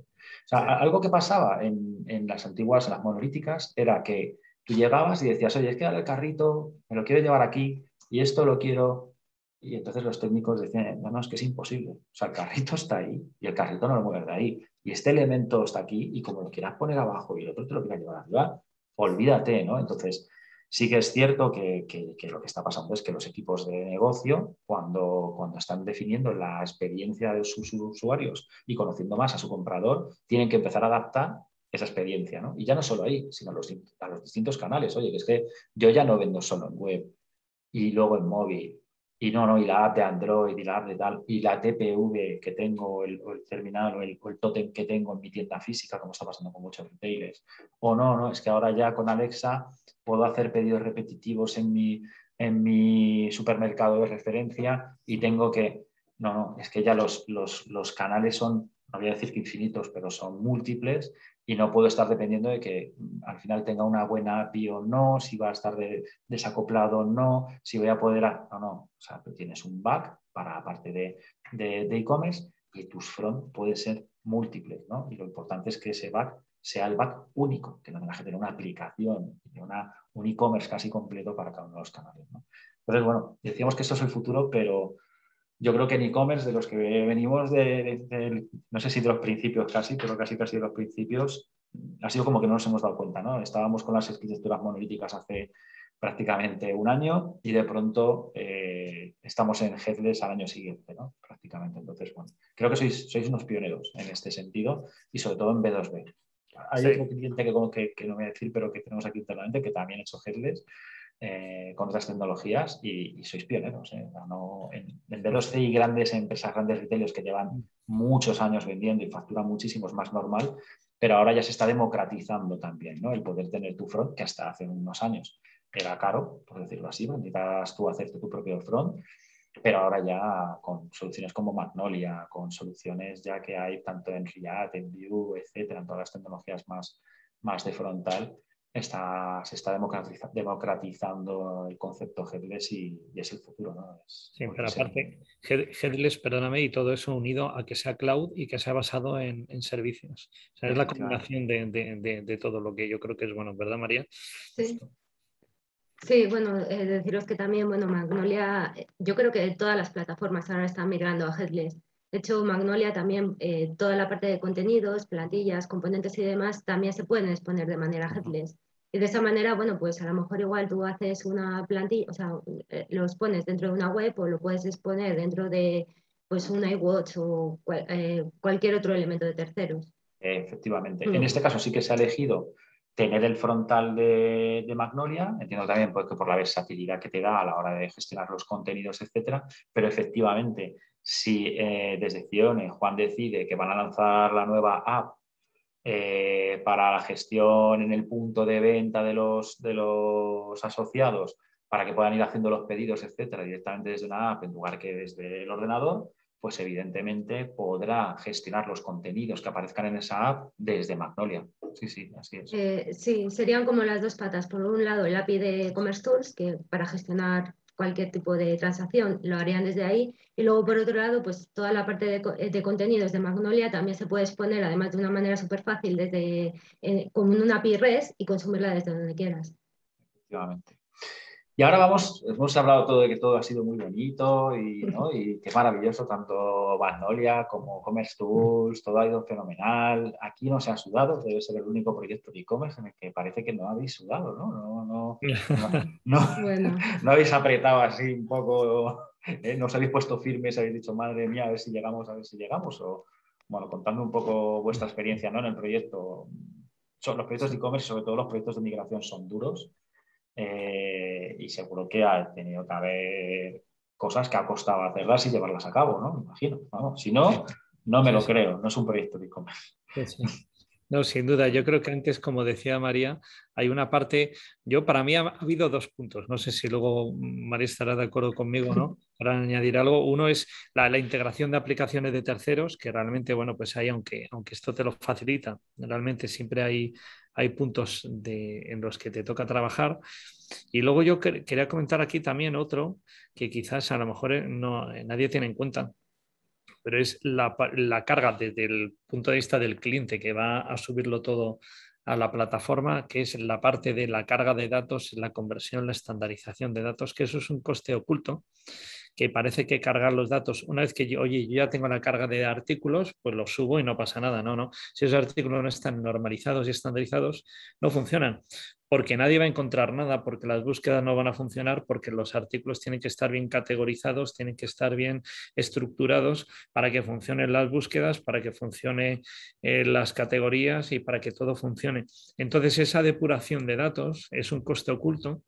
sea, algo que pasaba en las antiguas, las monolíticas, era que tú llegabas y decías, oye, es que dale el carrito, me lo quiero llevar aquí y esto lo quiero. Y entonces los técnicos decían, no, no, es que es imposible. O sea, el carrito está ahí y el carrito no lo mueves de ahí. Y este elemento está aquí y como lo quieras poner abajo y el otro te lo quieras llevar arriba, olvídate, ¿no? Entonces, sí que es cierto que lo que está pasando es que los equipos de negocio, cuando están definiendo la experiencia de sus usuarios y conociendo más a su comprador, tienen que empezar a adaptar esa experiencia, ¿no? Y ya no solo ahí, sino a los distintos canales. Oye, que es que yo ya no vendo solo en web y luego en móvil y y la app de Android y la app de tal y la TPV que tengo, el terminal o el tótem que tengo en mi tienda física, como está pasando con muchos retailers. O no, es que ahora ya con Alexa puedo hacer pedidos repetitivos en mi supermercado de referencia y tengo que... No, es que ya los canales son, no voy a decir que infinitos, pero son múltiples. Y no puedo estar dependiendo de que al final tenga una buena API o no, si va a estar desacoplado o no, si voy a poder... O sea, tú tienes un back para la parte de e-commerce y tus front pueden ser múltiples, ¿no? Y lo importante es que ese back sea el back único, que no tengas que tener una aplicación, un e-commerce casi completo para cada uno de los canales, ¿no? Entonces, bueno, decíamos que esto es el futuro, pero... Yo creo que en e-commerce, de los que venimos no sé si de los principios casi, pero casi de los principios, ha sido como que no nos hemos dado cuenta, ¿no? Estábamos con las arquitecturas monolíticas hace prácticamente un año y de pronto estamos en headless al año siguiente, ¿no? Prácticamente. Entonces, bueno, creo que sois unos pioneros en este sentido y sobre todo en B2B. Hay otro cliente que no voy a decir, pero que tenemos aquí internamente, que también ha hecho headless. Con otras tecnologías y sois pioneros. En B2C y grandes retailers que llevan muchos años vendiendo y facturan muchísimo es más normal, pero ahora ya se está democratizando también, ¿no? El poder tener tu front, que hasta hace unos años era caro, por decirlo así, necesitabas tú hacerte tu propio front, pero ahora ya con soluciones como Magnolia, con soluciones ya que hay tanto en React, en Vue, etcétera, en todas las tecnologías más de frontal, se está democratizando el concepto headless y es el futuro, ¿no? Pero aparte, headless, perdóname, y todo eso unido a que sea cloud y que sea basado en servicios. O sea, es la combinación de todo lo que yo creo que es bueno, ¿verdad, María? Sí. Sí, bueno, deciros que también, Magnolia, yo creo que todas las plataformas ahora están migrando a headless. De hecho, Magnolia también, toda la parte de contenidos, plantillas, componentes y demás, también se pueden exponer de manera headless. Y de esa manera, pues a lo mejor igual tú haces una plantilla, o sea, lo expones dentro de una web o lo puedes exponer dentro de un iWatch o cualquier otro elemento de terceros. Efectivamente. En este caso sí que se ha elegido tener el frontal de Magnolia, entiendo también que por la versatilidad que te da a la hora de gestionar los contenidos, etcétera, pero efectivamente... Si desde Cione Juan decide que van a lanzar la nueva app para la gestión en el punto de venta de los asociados, para que puedan ir haciendo los pedidos, etcétera, directamente desde una app en lugar que desde el ordenador, pues evidentemente podrá gestionar los contenidos que aparezcan en esa app desde Magnolia. Sí, así es. Sí, serían como las dos patas. Por un lado, el API de commercetools, que para gestionar cualquier tipo de transacción, lo harían desde ahí. Y luego, por otro lado, pues toda la parte de contenidos de Magnolia también se puede exponer, además de una manera súper fácil, con una API REST y consumirla desde donde quieras. Efectivamente. Y ahora hemos hablado todo de que todo ha sido muy bonito y que es maravilloso, tanto Magnolia como commercetools, todo ha ido fenomenal. Aquí no se ha sudado, debe ser el único proyecto de e-commerce en el que parece que no habéis sudado, ¿no? No habéis apretado así un poco, no os habéis puesto firmes, habéis dicho, madre mía, a ver si llegamos. O, bueno, contadme un poco vuestra experiencia, ¿no? En el proyecto. Los proyectos de e-commerce, sobre todo los proyectos de migración, son duros. Y seguro que ha tenido que haber cosas que ha costado hacerlas y llevarlas a cabo, ¿no? Me imagino. Si no, no me lo creo. No es un proyecto de e-commerce. Sí. No, sin duda. Yo creo que antes, como decía María, hay una parte... Para mí ha habido dos puntos. No sé si luego María estará de acuerdo conmigo, ¿no? Para añadir algo. Uno es la integración de aplicaciones de terceros, que realmente, aunque esto te lo facilita, realmente siempre hay... hay puntos en los que te toca trabajar. Y luego yo quería comentar aquí también otro que quizás a lo mejor no, nadie tiene en cuenta, pero es la carga desde el punto de vista del cliente que va a subirlo todo a la plataforma, que es la parte de la carga de datos, la conversión, la estandarización de datos, que eso es un coste oculto, que parece que cargar los datos, una vez que yo, oye, yo ya tengo la carga de artículos, pues los subo y no pasa nada, no. Si esos artículos no están normalizados y estandarizados, no funcionan, porque nadie va a encontrar nada, porque las búsquedas no van a funcionar, porque los artículos tienen que estar bien categorizados, tienen que estar bien estructurados para que funcionen las búsquedas, para que funcionen las categorías y para que todo funcione. Entonces, esa depuración de datos es un coste oculto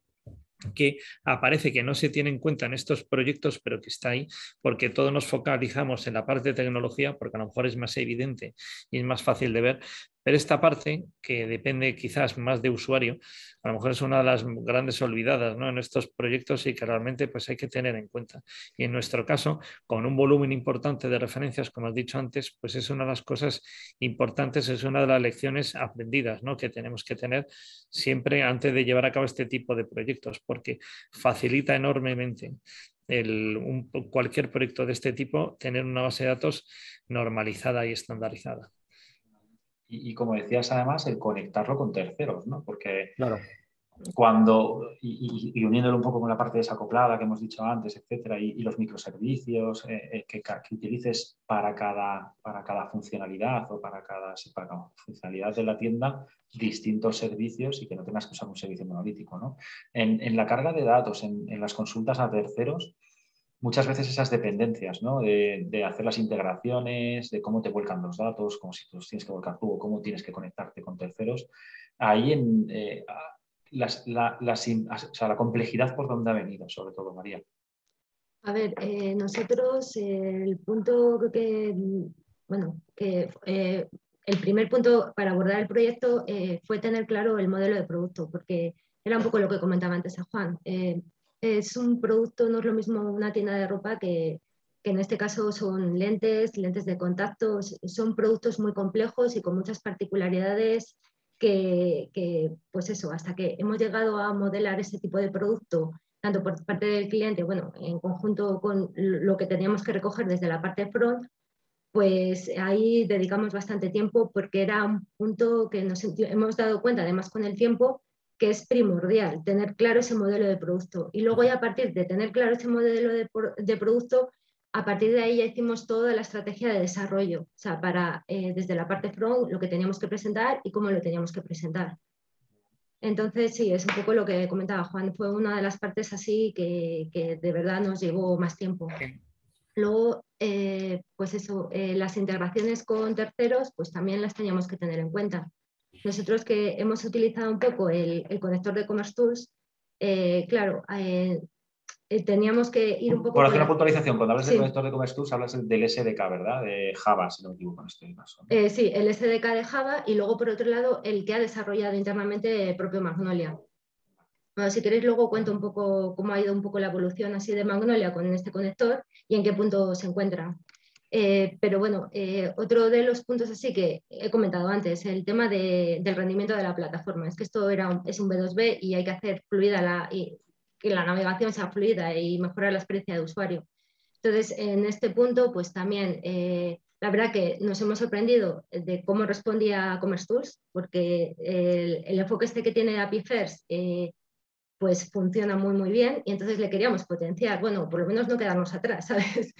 que aparece que no se tiene en cuenta en estos proyectos, pero que está ahí, porque todos nos focalizamos en la parte de tecnología, porque a lo mejor es más evidente y es más fácil de ver, pero esta parte, que depende quizás más de usuario, a lo mejor es una de las grandes olvidadas, ¿no?, en estos proyectos, y que realmente pues, hay que tener en cuenta. Y en nuestro caso, con un volumen importante de referencias, como has dicho antes, pues es una de las cosas importantes, es una de las lecciones aprendidas, ¿no?, que tenemos que tener siempre antes de llevar a cabo este tipo de proyectos, porque facilita enormemente cualquier proyecto de este tipo tener una base de datos normalizada y estandarizada. Y como decías, además, el conectarlo con terceros, ¿no? Porque claro, y uniéndolo un poco con la parte desacoplada que hemos dicho antes, etcétera, y los microservicios que utilices para cada funcionalidad o para cada funcionalidad de la tienda, distintos servicios, y que no tengas que usar un servicio monolítico, ¿no? En la carga de datos, en las consultas a terceros, muchas veces esas dependencias, ¿no?, de hacer las integraciones, de cómo te vuelcan los datos, como si los tienes que volcar tú o cómo tienes que conectarte con terceros, ahí la complejidad por donde ha venido, sobre todo, María. A ver, nosotros el punto el primer punto para abordar el proyecto fue tener claro el modelo de producto, porque era un poco lo que comentaba antes a Juan. Es un producto, no es lo mismo una tienda de ropa que en este caso son lentes de contacto, son productos muy complejos y con muchas particularidades que pues eso, hasta que hemos llegado a modelar ese tipo de producto, tanto por parte del cliente, bueno, en conjunto con lo que teníamos que recoger desde la parte front, pues ahí dedicamos bastante tiempo, porque era un punto que nos hemos dado cuenta, además con el tiempo, que es primordial tener claro ese modelo de producto. Y luego ya a partir de tener claro ese modelo de producto, a partir de ahí ya hicimos toda la estrategia de desarrollo, o sea, para desde la parte front lo que teníamos que presentar y cómo lo teníamos que presentar. Entonces sí, es un poco lo que comentaba Juan, fue una de las partes así que de verdad nos llevó más tiempo. Luego, pues eso, las integraciones con terceros, pues también las teníamos que tener en cuenta. Nosotros que hemos utilizado un poco el conector de commercetools, claro, teníamos que ir un poco... Por hacer una puntualización, cuando hablas del conector de commercetools hablas del SDK, ¿verdad? De Java, si no me equivoco, en este caso, ¿no? Sí, el SDK de Java, y luego por otro lado el que ha desarrollado internamente el propio Magnolia. Bueno, si queréis luego cuento un poco cómo ha ido un poco la evolución así de Magnolia con este conector y en qué punto se encuentra. Pero bueno, otro de los puntos así que he comentado antes, el tema del rendimiento de la plataforma. Es que esto es un B2B y hay que hacer fluida que la navegación sea fluida y mejorar la experiencia de usuario. Entonces, en este punto, pues también, la verdad que nos hemos sorprendido de cómo respondía commercetools, porque el enfoque este que tiene API First, pues funciona muy, muy bien, y entonces le queríamos potenciar, bueno, por lo menos no quedarnos atrás, ¿sabes?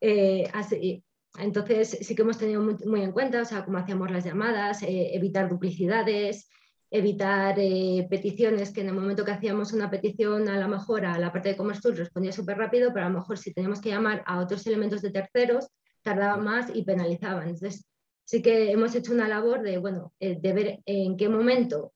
Entonces sí que hemos tenido muy en cuenta, o sea, cómo hacíamos las llamadas, evitar duplicidades, evitar peticiones, que en el momento que hacíamos una petición a lo mejor a la parte de commercetools respondía súper rápido, pero a lo mejor si teníamos que llamar a otros elementos de terceros tardaba más y penalizaban. Entonces sí que hemos hecho una labor de ver en qué momento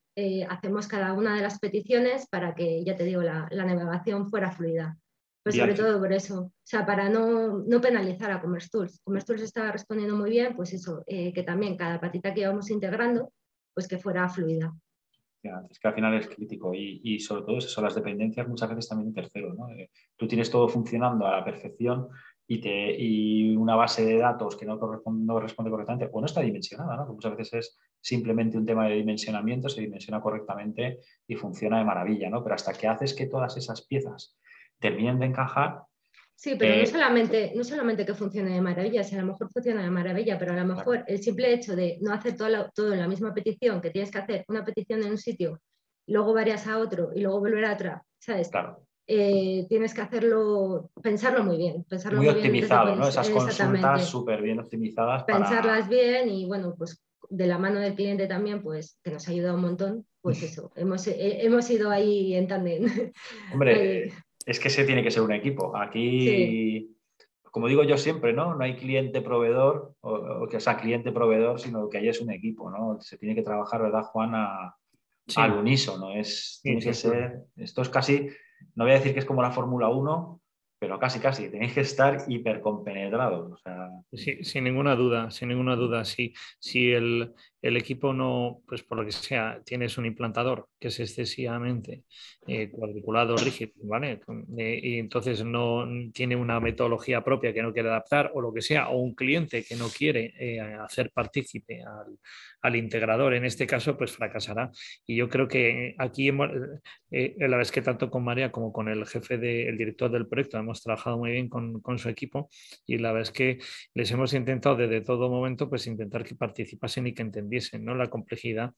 hacemos cada una de las peticiones para que, ya te digo, la navegación fuera fluida. Pero sobre todo por eso, o sea, para no penalizar a commercetools. Commercetools estaba respondiendo muy bien, pues eso, que también cada patita que íbamos integrando, pues que fuera fluida. Ya, es que al final es crítico y sobre todo eso, las dependencias muchas veces también de terceros, ¿no? Tú tienes todo funcionando a la perfección y una base de datos que no responde correctamente o no está dimensionada, ¿no? Que muchas veces es simplemente un tema de dimensionamiento, se dimensiona correctamente y funciona de maravilla, ¿no? Pero hasta que haces que todas esas piezas terminen de encajar. Sí, pero no solamente que funcione de maravilla, si a lo mejor funciona de maravilla, pero a lo mejor el simple hecho de no hacer todo en la misma petición, que tienes que hacer una petición en un sitio, luego varias a otro y luego volver a otra, ¿sabes? Claro. Tienes que hacerlo, pensarlo muy bien. Pensarlo muy optimizado, ¿no? Esas consultas súper bien optimizadas. Pensarlas bien y, bueno, pues de la mano del cliente también, pues que nos ha ayudado un montón, pues eso, hemos ido ahí en tándem. Hombre, es que ese tiene que ser un equipo. Aquí, sí, como digo yo siempre, ¿no? No hay cliente-proveedor, o sea, cliente-proveedor, sino que ahí es un equipo, ¿no? Se tiene que trabajar, ¿verdad, Juana? Sí. Al unísono. Esto es casi... No voy a decir que es como la Fórmula 1, pero casi, casi. Tenéis que estar hipercompenetrados. O sea... Sí, sin ninguna duda, sin ninguna duda. Si el equipo no, pues por lo que sea, tienes un implantador que es excesivamente cuadriculado, rígido, ¿vale? Y entonces no tiene una metodología propia que no quiere adaptar o lo que sea, o un cliente que no quiere hacer partícipe al integrador, en este caso, pues fracasará. Y yo creo que aquí, la vez que tanto con María como con el director del proyecto, hemos trabajado muy bien con su equipo y la vez que les hemos intentado desde todo momento, pues intentar que participasen y que entendiesen, ¿no?, la complejidad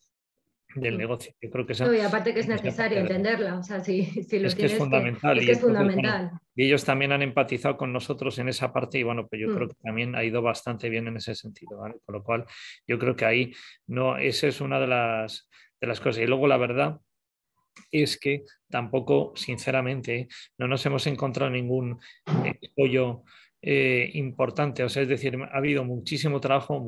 del negocio. Yo creo que esa, y aparte que es necesario entenderla, o sea, si lo es tienes, que es fundamental. Es que es fundamental. Bueno, y ellos también han empatizado con nosotros en esa parte y bueno, pues yo creo que también ha ido bastante bien en ese sentido, ¿vale? Con lo cual yo creo que ahí, no, esa es una de las cosas. Y luego la verdad es que tampoco, sinceramente, no nos hemos encontrado ningún pollo importante, o sea, es decir, ha habido muchísimo trabajo,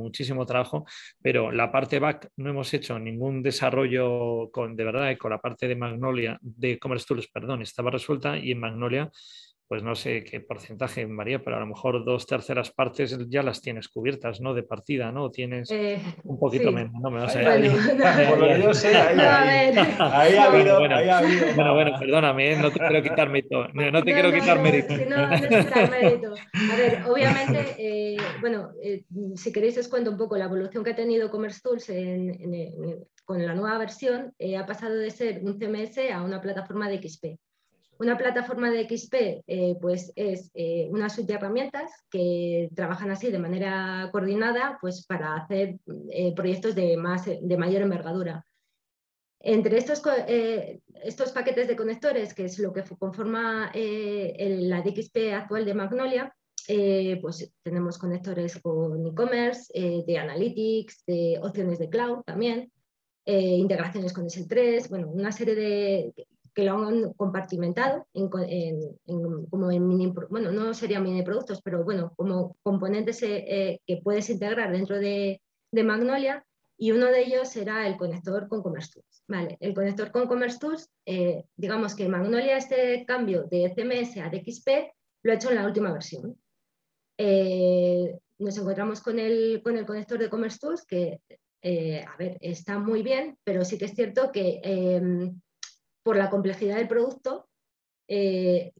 pero la parte back no hemos hecho ningún desarrollo con la parte de Magnolia, de commercetools, perdón, estaba resuelta y en Magnolia, pues no sé qué porcentaje, María, pero a lo mejor 2/3 partes ya las tienes cubiertas, ¿no? De partida, ¿no? Tienes un poquito menos, ¿no? Bueno, perdóname, no te quiero quitar mérito. No, no es quitar mérito. A ver, obviamente, si queréis os cuento un poco la evolución que ha tenido commercetools con la nueva versión. Ha pasado de ser un CMS a una plataforma de XP. Una plataforma de XP pues es una suite de herramientas que trabajan así de manera coordinada, pues para hacer proyectos de mayor envergadura. Entre estos paquetes de conectores, que es lo que conforma la DXP actual de Magnolia, pues tenemos conectores con e-commerce, de analytics, de opciones de cloud también, integraciones con SL3, bueno, una serie de... que lo han compartimentado no serían mini productos, pero bueno, como componentes que puedes integrar dentro de Magnolia, y uno de ellos será el conector con commercetools. Vale, el conector con commercetools, digamos que Magnolia, este cambio de CMS a DXP lo ha hecho en la última versión. Nos encontramos con el conector de commercetools que, a ver, está muy bien, pero sí que es cierto que por la complejidad del producto,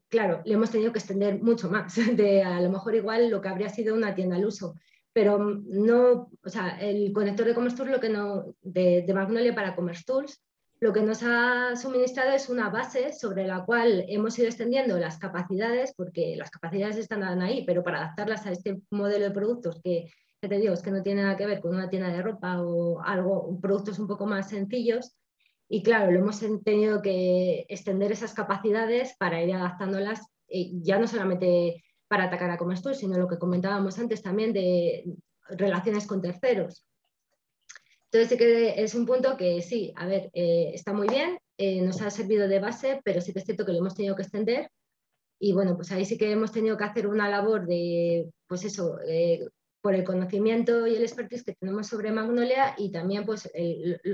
claro, le hemos tenido que extender mucho más de a lo mejor igual lo que habría sido una tienda al uso, pero no, o sea, el conector de commercetools de Magnolia para commercetools, lo que nos ha suministrado es una base sobre la cual hemos ido extendiendo las capacidades, porque las capacidades están ahí, pero para adaptarlas a este modelo de productos que te digo, es que no tiene nada que ver con una tienda de ropa o algo, productos un poco más sencillos. Y claro, lo hemos tenido que extender esas capacidades para ir adaptándolas, ya no solamente para atacar a commercetools, sino lo que comentábamos antes también de relaciones con terceros. Entonces sí que es un punto que sí, a ver, está muy bien, nos ha servido de base, pero sí que es cierto que lo hemos tenido que extender. Y bueno, pues ahí sí que hemos tenido que hacer una labor de, pues eso, por el conocimiento y el expertise que tenemos sobre Magnolia y también pues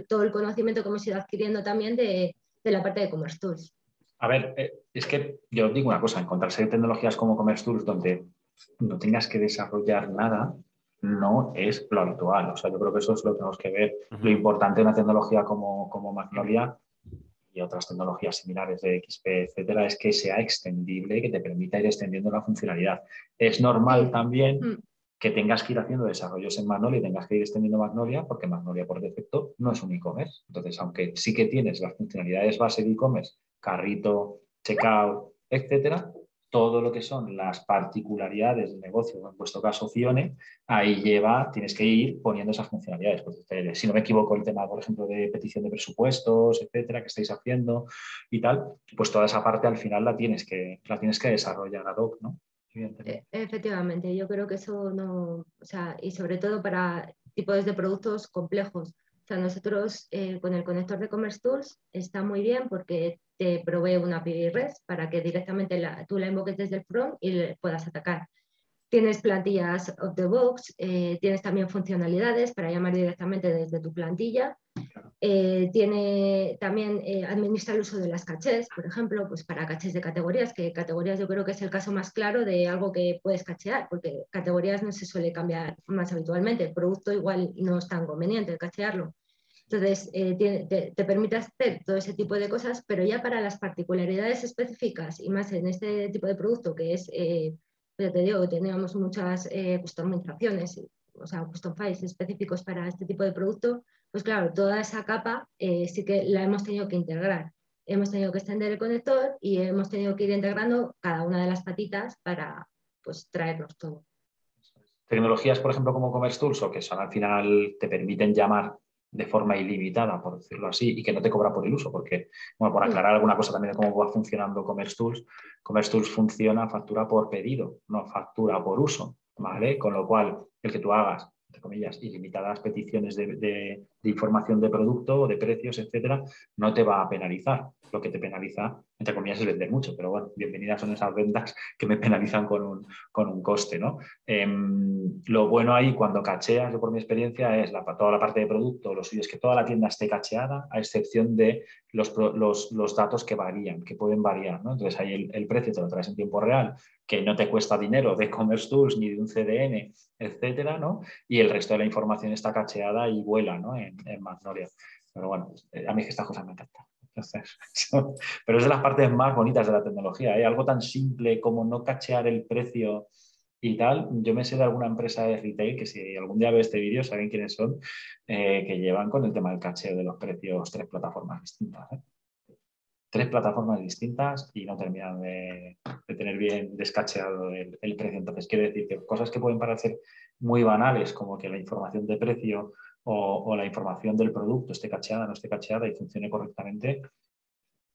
todo el conocimiento que hemos ido adquiriendo también de la parte de commercetools. A ver, es que yo digo una cosa, encontrarse tecnologías como commercetools donde no tengas que desarrollar nada no es lo habitual. O sea, yo creo que eso es lo que tenemos que ver, lo importante de una tecnología como Magnolia. y otras tecnologías similares de XP, etcétera, es que sea extendible y que te permita ir extendiendo la funcionalidad. Es normal también que tengas que ir haciendo desarrollos en Magnolia y tengas que ir extendiendo Magnolia, porque Magnolia por defecto no es un e-commerce. Entonces, aunque sí que tienes las funcionalidades base de e-commerce, carrito, checkout, etcétera, todo lo que son las particularidades del negocio, en vuestro caso Cione, ahí lleva, tienes que ir poniendo esas funcionalidades. Pues, si no me equivoco, el tema, por ejemplo, de petición de presupuestos, etcétera, que estáis haciendo y tal, pues toda esa parte al final la tienes que desarrollar ad hoc, ¿no? Efectivamente, yo creo que eso no, o sea, y sobre todo para tipos de productos complejos. O sea, nosotros con el conector de commercetools está muy bien porque te provee una API REST para que directamente tú la invoques desde el front y le puedas atacar. Tienes plantillas of the box, tienes también funcionalidades para llamar directamente desde tu plantilla. Claro. Tiene también administra el uso de las cachés, por ejemplo, pues para cachés de categorías, que categorías yo creo que es el caso más claro de algo que puedes cachear, porque categorías no se suele cambiar más habitualmente, el producto igual no es tan conveniente cachearlo. Entonces, te permite hacer todo ese tipo de cosas, pero ya para las particularidades específicas y más en este tipo de producto que es, ya te digo, teníamos muchas customizaciones, o sea, custom files específicos para este tipo de producto, pues claro, toda esa capa sí que la hemos tenido que integrar. Hemos tenido que extender el conector y hemos tenido que ir integrando cada una de las patitas para pues, traernos todo. Tecnologías, por ejemplo, como commercetools, o que son al final te permiten llamar de forma ilimitada, por decirlo así, y que no te cobra por el uso, porque, bueno, por aclarar alguna cosa también de cómo va funcionando commercetools, commercetools funciona, factura por pedido, no factura por uso, ¿vale? Con lo cual, el que tú hagas, entre comillas, ilimitadas peticiones de información de producto o de precios, etcétera, no te va a penalizar. Lo que te penaliza, entre comillas, es vender mucho, pero bueno, bienvenidas son esas ventas que me penalizan con un coste, ¿no? Lo bueno ahí cuando cacheas, yo por mi experiencia, es toda la parte de producto, lo suyo es que toda la tienda esté cacheada, a excepción de los datos que varían, que pueden variar, ¿no? Entonces ahí el precio te lo traes en tiempo real, que no te cuesta dinero de commercetools ni de un CDN, etcétera, ¿no? Y el resto de la información está cacheada y vuela, ¿no? En Magnolia. Pero bueno, a mí es que estas cosas me encantan. Entonces, pero es de las partes más bonitas de la tecnología, ¿eh? Algo tan simple como no cachear el precio y tal. Yo me sé de alguna empresa de retail que si algún día veo este vídeo saben quiénes son, que llevan con el tema del cacheo de los precios 3 plataformas distintas, ¿eh? 3 plataformas distintas y no terminan de tener bien descacheado el precio. Entonces, quiero decir que cosas que pueden parecer muy banales, como que la información de precio o la información del producto esté cacheada, no esté cacheada y funcione correctamente,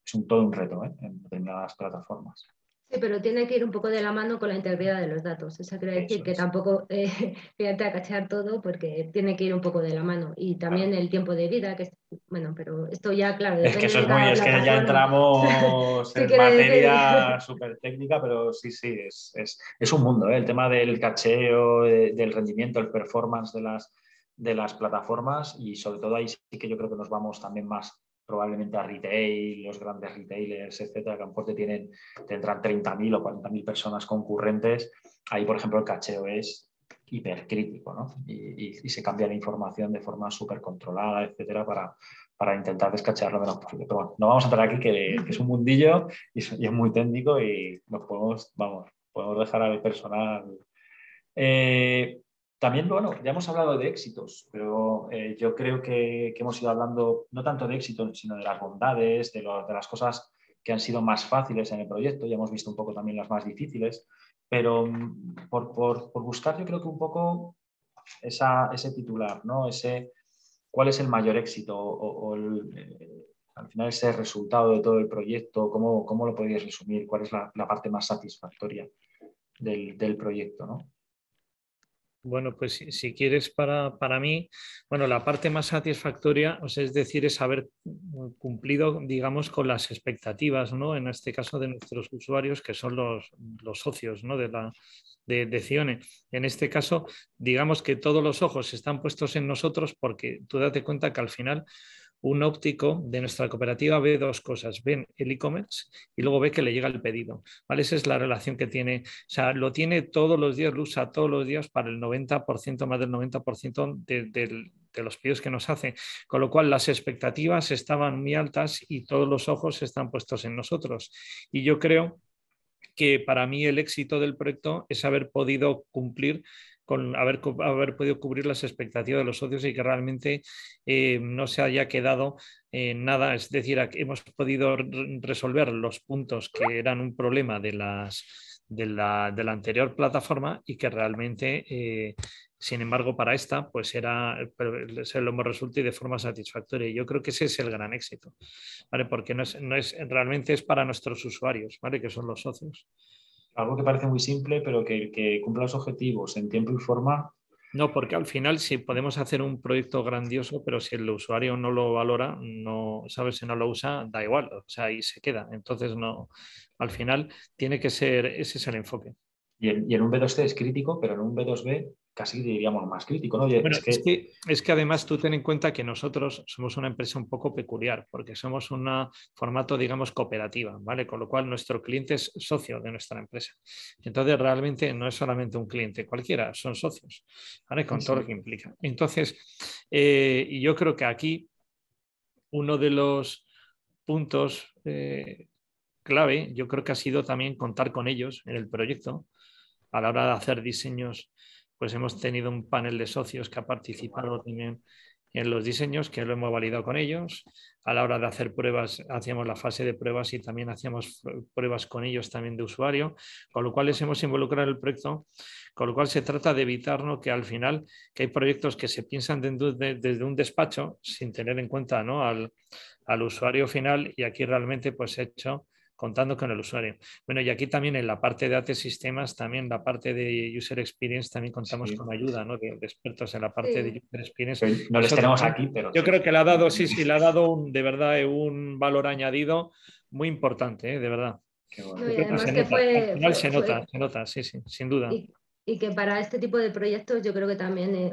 es todo un reto, ¿eh? En determinadas plataformas. Sí, pero tiene que ir un poco de la mano con la integridad de los datos. Eso quiere decir que tampoco fíjate a cachear todo, porque tiene que ir un poco de la mano. Y también el tiempo de vida, que es, bueno, pero esto ya, claro. Es que eso es muy, es que ya entramos en materia súper técnica, pero sí, es un mundo, ¿eh? El tema del cacheo, del rendimiento, el performance de las plataformas, y sobre todo ahí sí que yo creo que nos vamos también más probablemente a retail, los grandes retailers, etcétera, que a lo mejor tendrán 30.000 o 40.000 personas concurrentes. Ahí, por ejemplo, el cacheo es hipercrítico, ¿no? Y se cambia la información de forma súper controlada, etcétera, para intentar descachear lo menos posible. Pero bueno, no vamos a entrar aquí, que es un mundillo y es muy técnico y nos podemos dejar al personal. También, bueno, ya hemos hablado de éxitos, pero yo creo que hemos ido hablando no tanto de éxitos, sino de las bondades, de las cosas que han sido más fáciles en el proyecto. Ya hemos visto un poco también las más difíciles, pero por buscar yo creo que un poco ese titular, ¿no? ¿Cuál es el mayor éxito o al final ese resultado de todo el proyecto? ¿Cómo lo podéis resumir? ¿Cuál es la parte más satisfactoria del proyecto, ¿no? Bueno, pues si quieres para mí, bueno, la parte más satisfactoria, o sea, es decir, es haber cumplido, digamos, con las expectativas, ¿no? En este caso de nuestros usuarios, que son los socios, ¿no? de Cione. En este caso, digamos que todos los ojos están puestos en nosotros, porque tú date cuenta que al final un óptico de nuestra cooperativa ve dos cosas: ven el e-commerce y luego ve que le llega el pedido, ¿vale? Esa es la relación que tiene, o sea, lo tiene todos los días, lo usa todos los días para el 90%, más del 90% de los pedidos que nos hace, con lo cual las expectativas estaban muy altas y todos los ojos están puestos en nosotros. Y yo creo que para mí el éxito del proyecto es haber podido cumplir con haber podido cubrir las expectativas de los socios y que realmente no se haya quedado nada. Es decir, hemos podido resolver los puntos que eran un problema de la anterior plataforma y que realmente, sin embargo, para esta, pues se lo hemos resuelto y de forma satisfactoria. Yo creo que ese es el gran éxito, ¿vale? Porque realmente es para nuestros usuarios, ¿vale? Que son los socios. Algo que parece muy simple, pero que cumpla los objetivos en tiempo y forma. No, porque al final sí podemos hacer un proyecto grandioso, pero si el usuario no lo valora, no sabes, si no lo usa, da igual, o sea, ahí se queda. Entonces, no, al final tiene que ser, ese es el enfoque. Y en un B2C es crítico, pero en un B2B casi diríamos más crítico, ¿no? Oye, bueno, es que además tú ten en cuenta que nosotros somos una empresa un poco peculiar, porque somos un formato, digamos, cooperativa, ¿vale? Con lo cual nuestro cliente es socio de nuestra empresa. Entonces realmente no es solamente un cliente cualquiera, son socios, ¿vale? Con todo lo que implica. Entonces, yo creo que aquí uno de los puntos clave, yo creo que ha sido también contar con ellos en el proyecto a la hora de hacer diseños. Pues hemos tenido un panel de socios que ha participado también en los diseños, que lo hemos validado con ellos. A la hora de hacer pruebas, hacíamos la fase de pruebas y también hacíamos pruebas con ellos también de usuario, con lo cual les hemos involucrado en el proyecto, con lo cual se trata de evitar, ¿no?, que al final que hay proyectos que se piensan desde un despacho sin tener en cuenta, ¿no?, al usuario final, y aquí realmente pues he hecho contando con el usuario. Bueno, y aquí también en la parte de atSistemas, también la parte de User Experience, también contamos con ayuda, ¿no?, de expertos en la parte de User Experience. Pero no les tenemos aquí, pero... Yo creo que le ha dado, de verdad, un valor añadido muy importante, de verdad. Qué bueno. Y además que fue... Al final se nota, sí, sin duda. Y que para este tipo de proyectos yo creo que también,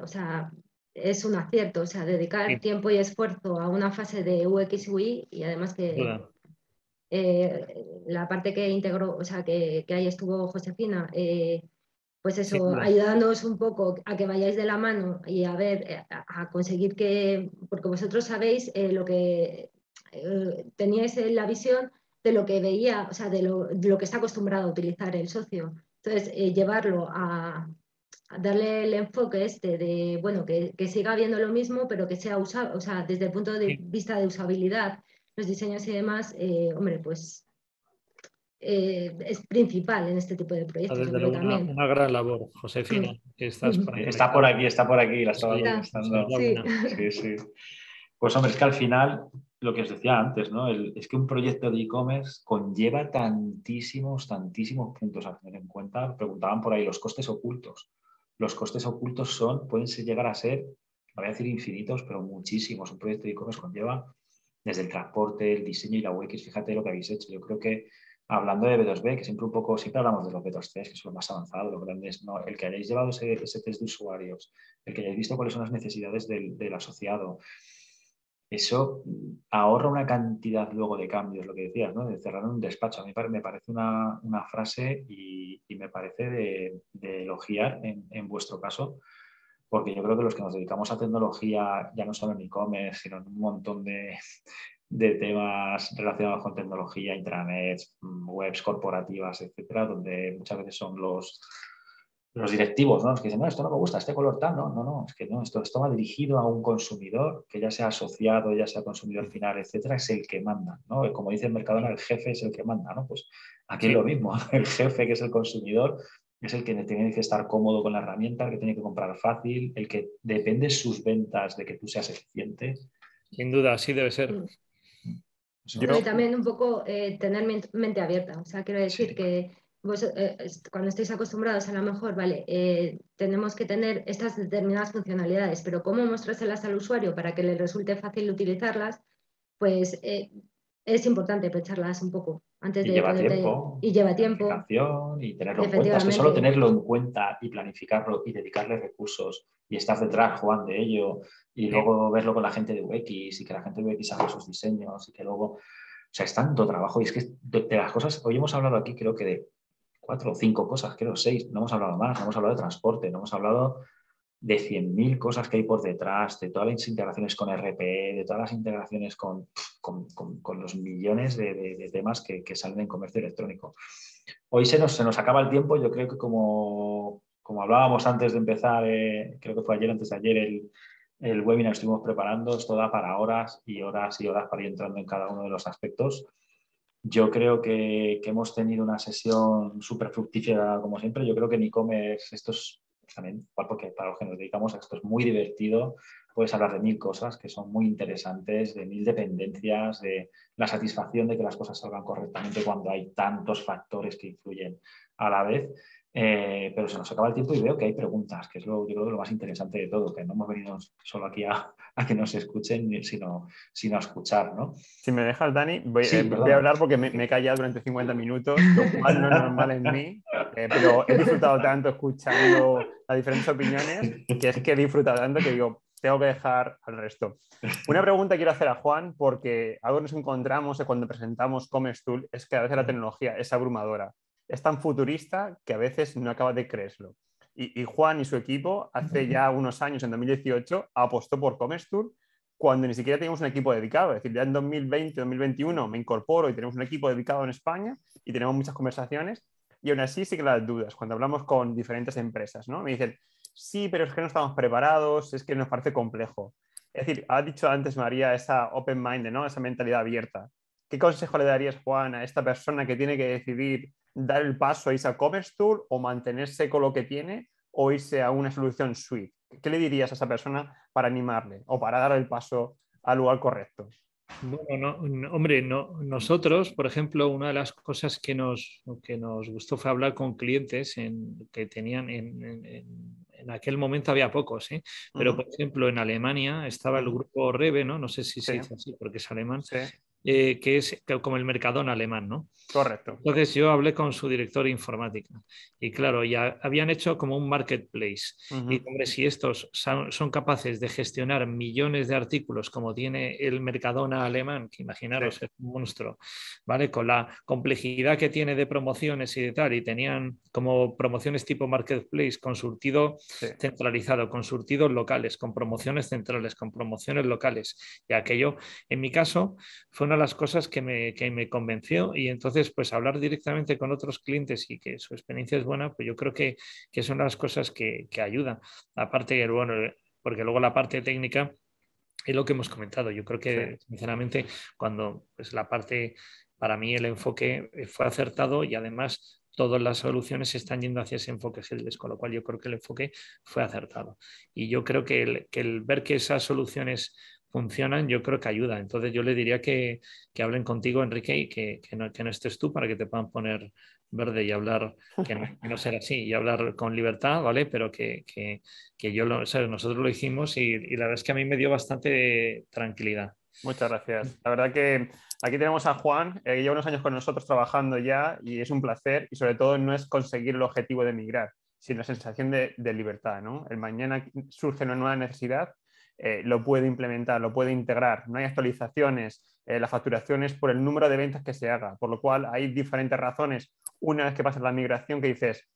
es un acierto, dedicar tiempo y esfuerzo a una fase de UX, UI, y además que... la parte que integró, que ahí estuvo Josefina, pues eso, sí, claro, ayudándoos un poco a que vayáis de la mano y a ver, a conseguir que, porque vosotros sabéis lo que teníais en la visión de lo que veía, de lo que está acostumbrado a utilizar el socio. Entonces, llevarlo a darle el enfoque de, bueno, que siga viendo lo mismo, pero que sea usable, desde el punto de vista de usabilidad, los diseños y demás, hombre, pues es principal en este tipo de proyectos. Una gran labor, Josefina, que estás por ahí. Está por aquí, la estaba contestando. Sí. Pues hombre, es que al final, lo que os decía antes, ¿no? Es que un proyecto de e-commerce conlleva tantísimos puntos a tener en cuenta. Preguntaban por ahí los costes ocultos. Los costes ocultos pueden llegar a ser, no voy a decir infinitos, pero muchísimos. Un proyecto de e-commerce conlleva desde el transporte, el diseño y la UX, fíjate lo que habéis hecho. Yo creo que, hablando de B2B, que siempre hablamos de los B2C, que son los más avanzados, los grandes, no, el que hayáis llevado ese test de usuarios, el que hayáis visto cuáles son las necesidades del asociado, eso ahorra una cantidad luego de cambios, lo que decías, ¿no?, de cerrar un despacho. A mí me parece una frase y me parece de elogiar en vuestro caso, porque yo creo que los que nos dedicamos a tecnología, ya no solo en e-commerce, sino en un montón de temas relacionados con tecnología, intranets, webs corporativas, etcétera, donde muchas veces son los directivos, ¿no?, los que dicen, no, esto no me gusta, este color tal, no, es que no, esto va dirigido a un consumidor, que ya sea asociado, ya sea consumidor final, etcétera, es el que manda, ¿no? Como dice el Mercadona, el jefe es el que manda, ¿no? Pues aquí es lo mismo, el jefe, que es el consumidor, es el que tiene que estar cómodo con la herramienta, el que tiene que comprar fácil, el que depende sus ventas de que tú seas eficiente. Sin duda, así debe ser. Y también un poco tener mente abierta. Quiero decir que vos, cuando estáis acostumbrados, a lo mejor, vale, tenemos que tener estas determinadas funcionalidades, pero cómo mostrárselas al usuario para que le resulte fácil utilizarlas, pues es importante pensarlas un poco. Lleva tiempo y tenerlo en cuenta. Es que solo tenerlo en cuenta y planificarlo y dedicarle recursos y estar detrás, Juan, de ello, y luego verlo con la gente de UX y que la gente de UX haga sus diseños y que luego... es tanto trabajo. Y es que de las cosas... Hoy hemos hablado aquí creo que de 4 o 5 cosas, creo 6. No hemos hablado más. No hemos hablado de transporte, no hemos hablado de 100.000 cosas que hay por detrás, de todas las integraciones con RPE, de todas las integraciones con los millones de temas que salen en comercio electrónico. Hoy se nos acaba el tiempo. Yo creo que como hablábamos antes de empezar, creo que fue ayer, antes de ayer, el webinar que estuvimos preparando, esto da para horas y horas y horas para ir entrando en cada uno de los aspectos. Yo creo que hemos tenido una sesión súper fructífera, como siempre. Yo creo que en e-commerce, esto es también, porque para los que nos dedicamos a esto es muy divertido, puedes hablar de 1000 cosas que son muy interesantes, de 1000 dependencias, de la satisfacción de que las cosas salgan correctamente cuando hay tantos factores que influyen a la vez. Pero se nos acaba el tiempo y veo que hay preguntas, que es yo creo que lo más interesante de todo, que no hemos venido solo aquí a que nos escuchen, sino a escuchar, ¿no? Si me dejas, Dani, voy a hablar porque me he callado durante 50 minutos, lo cual no es normal en mí, pero he disfrutado tanto escuchando las diferentes opiniones, que es que he disfrutado tanto que digo, tengo que dejar al resto. Una pregunta quiero hacer a Juan, porque algo nos encontramos cuando presentamos commercetools, es que a veces la tecnología es abrumadora. Es tan futurista que a veces no acaba de creerlo. Y Juan y su equipo hace ya unos años, en 2018, apostó por commercetools cuando ni siquiera teníamos un equipo dedicado. Es decir, ya en 2020, 2021 me incorporo y tenemos un equipo dedicado en España y tenemos muchas conversaciones y aún así siguen las dudas cuando hablamos con diferentes empresas, ¿no? Me dicen, sí, pero es que no estamos preparados, es que nos parece complejo. Es decir, ha dicho antes María esa open mind, ¿no? Esa mentalidad abierta. ¿Qué consejo le darías, Juan, a esta persona que tiene que decidir dar el paso a irse a commercetools o mantenerse con lo que tiene o irse a una solución suite? ¿Qué le dirías a esa persona para animarle o para dar el paso al lugar correcto? Bueno, nosotros, por ejemplo, una de las cosas que nos gustó fue hablar con clientes que tenían en aquel momento había pocos, ¿eh? Pero, por ejemplo, en Alemania estaba el grupo REWE, ¿no? No sé si se dice así porque es alemán. Sí. Que es como el Mercadona alemán, ¿no? Correcto. Entonces yo hablé con su director de informática y claro, ya habían hecho como un marketplace. Y hombre, si estos son capaces de gestionar millones de artículos como tiene el Mercadona alemán, que imaginaros es un monstruo, ¿vale? Con la complejidad que tiene de promociones y de tal, y tenían como promociones tipo marketplace con surtido centralizado, con surtidos locales, con promociones centrales, con promociones locales. Y aquello, en mi caso, fue una de las cosas que me convenció y entonces pues hablar directamente con otros clientes y que su experiencia es buena, pues yo creo que son las cosas que ayudan. Aparte, bueno, porque luego la parte técnica es lo que hemos comentado. Yo creo que sinceramente cuando pues, la parte, para mí el enfoque fue acertado y además todas las soluciones se están yendo hacia ese enfoque headless, con lo cual yo creo que el enfoque fue acertado. Y yo creo que el ver que esas soluciones funcionan, yo creo que ayuda. Entonces yo le diría que hablen contigo, Enrique, y que no estés tú para que te puedan poner verde y hablar, que no será así, y hablar con libertad, ¿vale? Pero que yo lo, o sea, nosotros lo hicimos y la verdad es que a mí me dio bastante tranquilidad. Muchas gracias. La verdad que aquí tenemos a Juan, que lleva unos años con nosotros trabajando ya y es un placer y sobre todo no es conseguir el objetivo de emigrar, sino la sensación de libertad, ¿no? El mañana surge una nueva necesidad, lo puede implementar, lo puede integrar, no hay actualizaciones, la facturación es por el número de ventas que se haga, por lo cual hay diferentes razones una vez que pasa la migración que dices,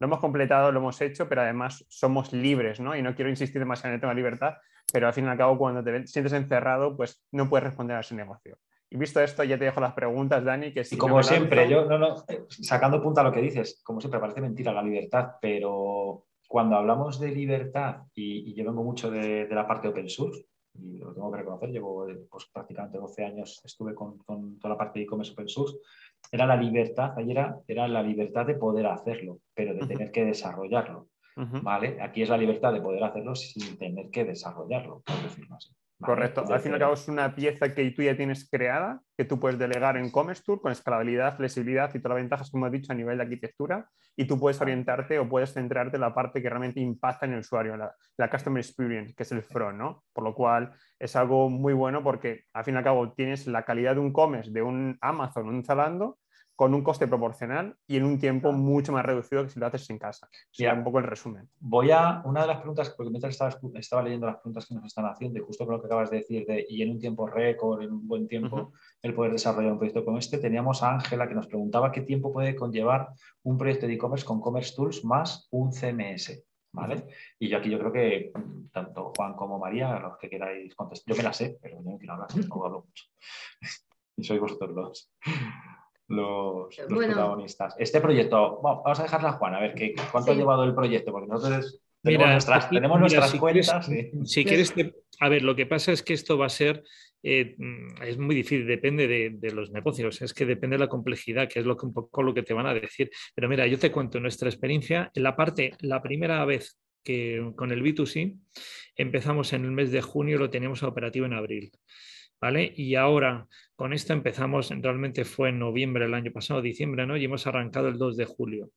lo hemos completado, lo hemos hecho, pero además somos libres, ¿no? Y no quiero insistir demasiado en el tema de libertad, pero al fin y al cabo cuando te sientes encerrado, pues no puedes responder a ese negocio. Y visto esto, ya te dejo las preguntas, Dani, que si como no siempre, yo no, sacando punta a lo que dices, como siempre parece mentira la libertad, pero cuando hablamos de libertad, y yo vengo mucho de la parte open source, y lo tengo que reconocer, llevo pues, prácticamente 12 años, estuve con toda la parte de e-commerce open source, era la libertad, ahí era la libertad de poder hacerlo, pero de tener que desarrollarlo, ¿vale? Aquí es la libertad de poder hacerlo sin tener que desarrollarlo, por decirlo así. ¿Vale? Correcto. Al fin y al cabo es una pieza que tú ya tienes creada, que tú puedes delegar en commercetools con escalabilidad, flexibilidad y todas las ventajas, como he dicho, a nivel de arquitectura, y tú puedes orientarte o puedes centrarte en la parte que realmente impacta en el usuario, la customer experience, que es el front, ¿no? Por lo cual es algo muy bueno porque al fin y al cabo tienes la calidad de un commerce, de un Amazon, un Zalando, con un coste proporcional y en un tiempo mucho más reducido que si lo haces en casa. Sería un poco el resumen. Voy a una de las preguntas, porque mientras estaba leyendo las preguntas que nos están haciendo, y justo con lo que acabas de decir, y en un tiempo récord, en un buen tiempo, el poder desarrollar un proyecto como este, teníamos a Ángela que nos preguntaba qué tiempo puede conllevar un proyecto de e-commerce con commercetools más un CMS. ¿vale? Y yo aquí yo creo que tanto Juan como María, los que queráis contestar, yo me la sé, pero yo no quiero hablar, no hablo mucho. Y sois vosotros los bueno, protagonistas. Este proyecto, bueno, vamos a dejarla a Juan, a ver que, cuánto ha llevado el proyecto, porque nosotros tenemos nuestras cuentas. Si quieres, a ver, lo que pasa es que esto va a ser, es muy difícil, depende de los negocios, es que depende de la complejidad, que es lo que un poco lo que te van a decir. Pero mira, yo te cuento nuestra experiencia. La primera vez que con el B2C empezamos en el mes de junio, lo teníamos operativo en abril, ¿vale? Y ahora con esto empezamos, realmente fue en noviembre del año pasado, diciembre, ¿no? Y hemos arrancado el 2 de julio,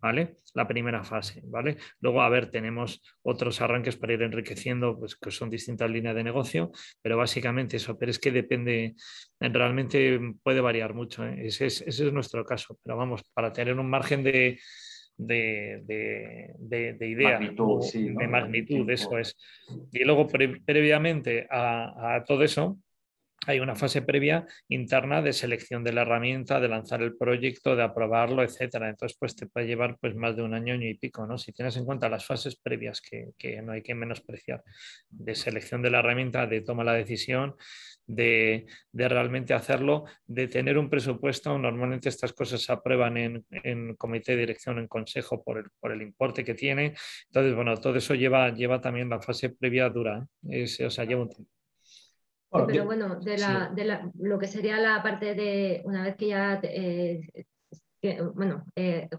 ¿vale? La primera fase, ¿vale? Luego, a ver, tenemos otros arranques para ir enriqueciendo, pues que son distintas líneas de negocio, pero básicamente eso, pero es que depende, realmente puede variar mucho, ¿eh? Ese es nuestro caso, pero vamos, para tener un margen de idea, magnitud, sí, ¿no? De magnitud, eso es. Y luego previamente a todo eso hay una fase previa interna de selección de la herramienta, de lanzar el proyecto, de aprobarlo, etcétera. Entonces, pues te puede llevar pues más de un año y pico, ¿no? Si tienes en cuenta las fases previas que no hay que menospreciar, de selección de la herramienta, de toma la decisión, de realmente hacerlo, de tener un presupuesto. Normalmente estas cosas se aprueban en comité de dirección, en consejo, por el importe que tiene. Entonces, bueno, todo eso lleva también la fase previa dura, ¿eh? O sea, lleva un tiempo. Pero bueno, lo que sería la parte de, una vez que ya,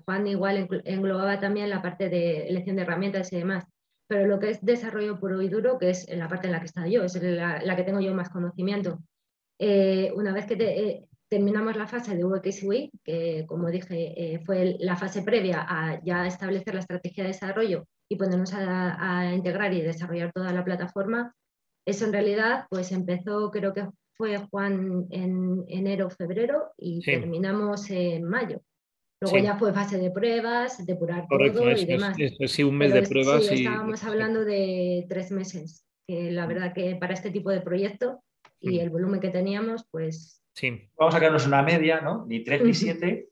Juan igual englobaba también la parte de elección de herramientas y demás, pero lo que es desarrollo puro y duro, que es la parte en la que he estado yo, es la que tengo yo más conocimiento. Una vez que terminamos la fase de UX UI, que como dije, fue la fase previa a ya establecer la estrategia de desarrollo y ponernos a integrar y desarrollar toda la plataforma. Eso en realidad pues empezó, creo que fue Juan en enero, febrero y sí, terminamos en mayo. Luego sí, ya fue fase de pruebas, depurar. Correcto, todo y demás. Sí, un mes. Pero de pruebas. Sí, estábamos hablando de 3 meses, que la verdad que para este tipo de proyecto y el volumen que teníamos, pues... Sí. Vamos a quedarnos una media, ¿no? Ni 3 ni 7.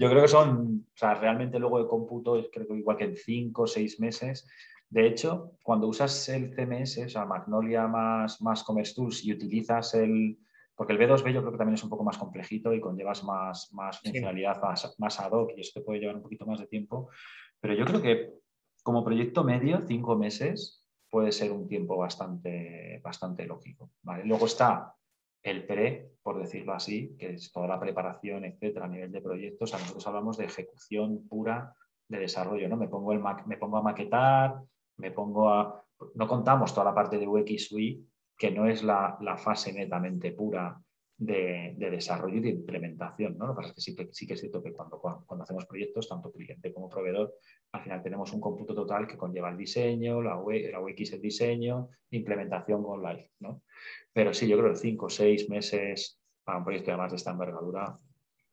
Yo creo que son, o sea, realmente luego de cómputo, creo que igual que en 5 o 6 meses. De hecho, cuando usas el CMS, o sea, Magnolia más commercetools y utilizas el... Porque el B2B yo creo que también es un poco más complejito y conllevas más funcionalidad, sí, más ad hoc, y esto puede llevar un poquito más de tiempo. Pero yo creo que como proyecto medio, 5 meses puede ser un tiempo bastante, bastante lógico, ¿vale? Luego está el pre, por decirlo así, que es toda la preparación, etcétera, a nivel de proyectos. O sea, nosotros hablamos de ejecución pura de desarrollo, ¿no? Me pongo a maquetar... No contamos toda la parte de UX UI, que no es la fase netamente pura de desarrollo y de implementación, ¿no? Lo que pasa es que sí que es cierto que cuando hacemos proyectos, tanto cliente como proveedor, al final tenemos un cómputo total que conlleva el diseño, la UX el diseño, implementación online, ¿no? Pero sí, yo creo que 5 o 6 meses para un proyecto además de esta envergadura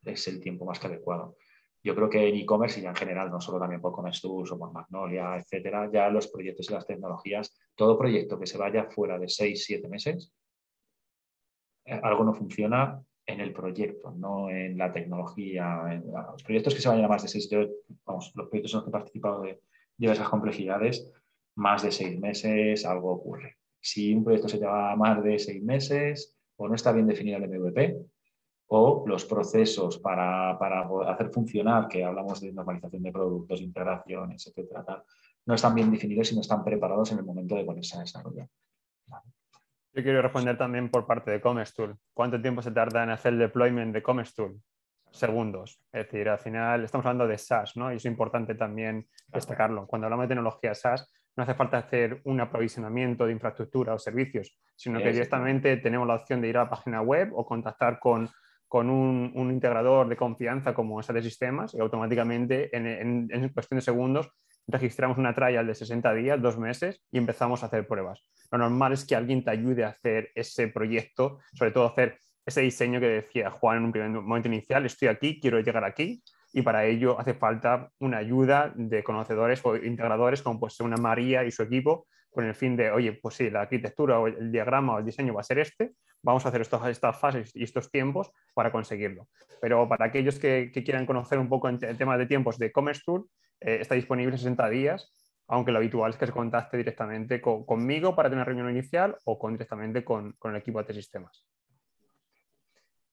es el tiempo más que adecuado. Yo creo que en e-commerce y ya en general, no solo también por commercetools o por Magnolia, etcétera, ya los proyectos y las tecnologías, todo proyecto que se vaya fuera de 6 o 7 meses, algo no funciona en el proyecto, no en la tecnología. Los proyectos que se vayan a más de 6, los proyectos en los que he participado de diversas complejidades, más de 6 meses algo ocurre. Si un proyecto se lleva más de 6 meses o no está bien definido el MVP, o los procesos para hacer funcionar, que hablamos de normalización de productos, integraciones, etcétera, tal, no están bien definidos y no están preparados en el momento de ponerse a desarrollar. Vale. Yo quiero responder también por parte de commercetools. ¿Cuánto tiempo se tarda en hacer el deployment de commercetools? Segundos. Es decir, al final estamos hablando de SaaS, ¿no? Y es importante también destacarlo. Cuando hablamos de tecnología SaaS, no hace falta hacer un aprovisionamiento de infraestructura o servicios, sino que directamente tenemos la opción de ir a la página web o contactar con un integrador de confianza como es atSistemas, y automáticamente en cuestión de segundos registramos una trial de 60 días, 2 meses, y empezamos a hacer pruebas. Lo normal es que alguien te ayude a hacer ese proyecto, sobre todo hacer ese diseño que decía Juan en un primer momento inicial: estoy aquí, quiero llegar aquí, y para ello hace falta una ayuda de conocedores o integradores como puede ser una María y su equipo, con el fin de, oye, pues sí, la arquitectura o el diagrama o el diseño va a ser este, vamos a hacer estas fases y estos tiempos para conseguirlo. Pero para aquellos que quieran conocer un poco en temas de tiempos de commercetools, está disponible 60 días aunque lo habitual es que se contacte directamente conmigo para tener una reunión inicial o directamente con el equipo de atSistemas.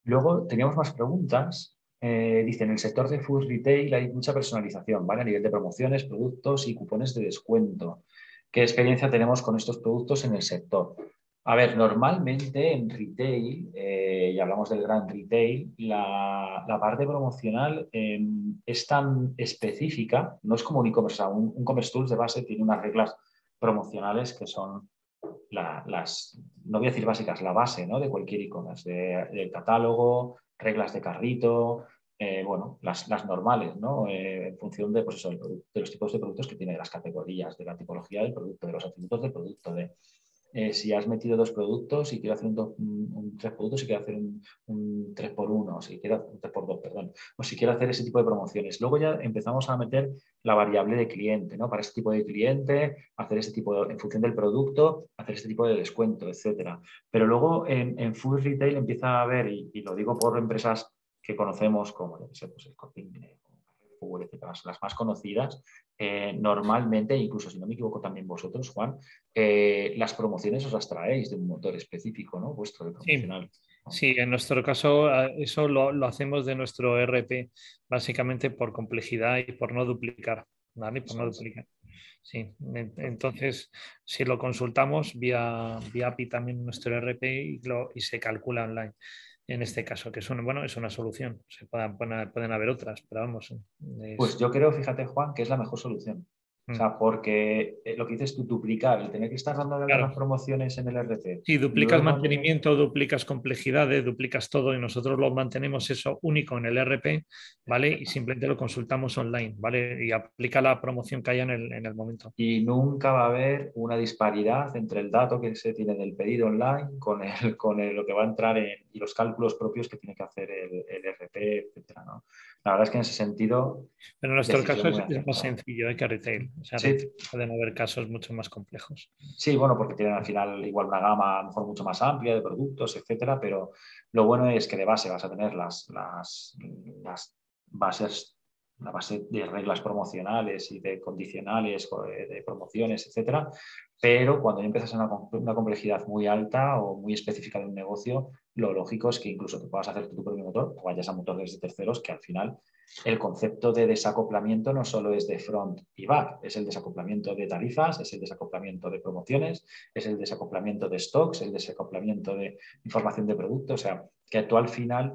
Luego teníamos más preguntas. Dice, en el sector de food retail hay mucha personalización, ¿vale? A nivel de promociones, productos y cupones de descuento. ¿Qué experiencia tenemos con estos productos en el sector? A ver, normalmente en retail, y hablamos del gran retail, la parte promocional es tan específica, no es como un e-commerce, o sea, un commercetools de base tiene unas reglas promocionales que son las, no voy a decir básicas, la base, ¿no?, de cualquier e-commerce, del catálogo, reglas de carrito, bueno, las normales, ¿no? En función de, pues eso, de los tipos de productos que tiene, de las categorías, de la tipología del producto, de los atributos del producto, de si has metido dos productos y quiero hacer tres productos y quiero hacer un 3x1, si quiero un 3x2, perdón, o si quiero hacer ese tipo de promociones. Luego ya empezamos a meter la variable de cliente, ¿no? Para ese tipo de cliente, hacer ese tipo de, en función del producto, hacer este tipo de descuento, etcétera. Pero luego en food retail empieza a haber, y lo digo por empresas que conocemos como, yo no sé, pues el Contentful, las más conocidas, normalmente, incluso si no me equivoco también vosotros, Juan, las promociones os las traéis de un motor específico, ¿no?, vuestro de promocional. Sí. Sí, en nuestro caso eso lo hacemos de nuestro ERP, básicamente por complejidad y por no duplicar, ¿vale? Por no duplicar. Sí, entonces si lo consultamos vía API también nuestro ERP y se calcula online. En este caso, que son, bueno, es una solución. Pueden haber otras, pero vamos. Pues yo creo, fíjate, Juan, que es la mejor solución. O sea, porque lo que dices tú, duplicar, el tener que estar dando las promociones en el RT. Sí, duplicas luego mantenimiento, duplicas complejidades, duplicas todo, y nosotros lo mantenemos eso único en el RP, ¿vale? Y simplemente lo consultamos online, ¿vale? Y aplica la promoción que haya en el momento. Y nunca va a haber una disparidad entre el dato que se tiene del pedido online con lo que va a entrar y los cálculos propios que tiene que hacer el RP, etcétera, ¿no? La verdad es que en ese sentido... Pero en nuestro caso es más sencillo que retail. O sea, sí. Pueden haber casos mucho más complejos. Sí, bueno, porque tienen al final igual una gama a lo mejor mucho más amplia de productos, etcétera, pero lo bueno es que de base vas a tener la base de reglas promocionales y de condicionales, de promociones, etcétera, pero cuando ya empiezas en una complejidad muy alta o muy específica de un negocio, lo lógico es que incluso te puedas hacer tu propio motor o vayas a motores de terceros, que al final el concepto de desacoplamiento no solo es de front y back, es el desacoplamiento de tarifas, es el desacoplamiento de promociones, es el desacoplamiento de stocks, el desacoplamiento de información de producto, o sea, que tú al final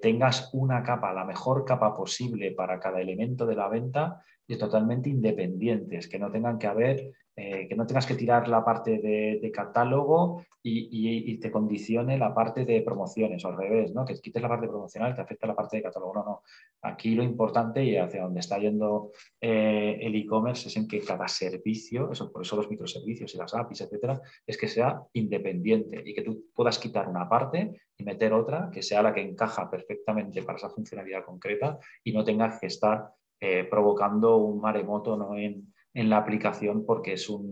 tengas una capa, la mejor capa posible para cada elemento de la venta y totalmente independientes, que no tengan que haber... que no tengas que tirar la parte de catálogo y te condicione la parte de promociones, o al revés, ¿no? Que quites la parte promocional, te afecta la parte de catálogo. No, no. Aquí lo importante y hacia donde está yendo el e-commerce es en que cada servicio, eso, por eso los microservicios y las APIs, etcétera, es que sea independiente y que tú puedas quitar una parte y meter otra que sea la que encaja perfectamente para esa funcionalidad concreta y no tengas que estar provocando un maremoto, ¿no?, en la aplicación, porque es un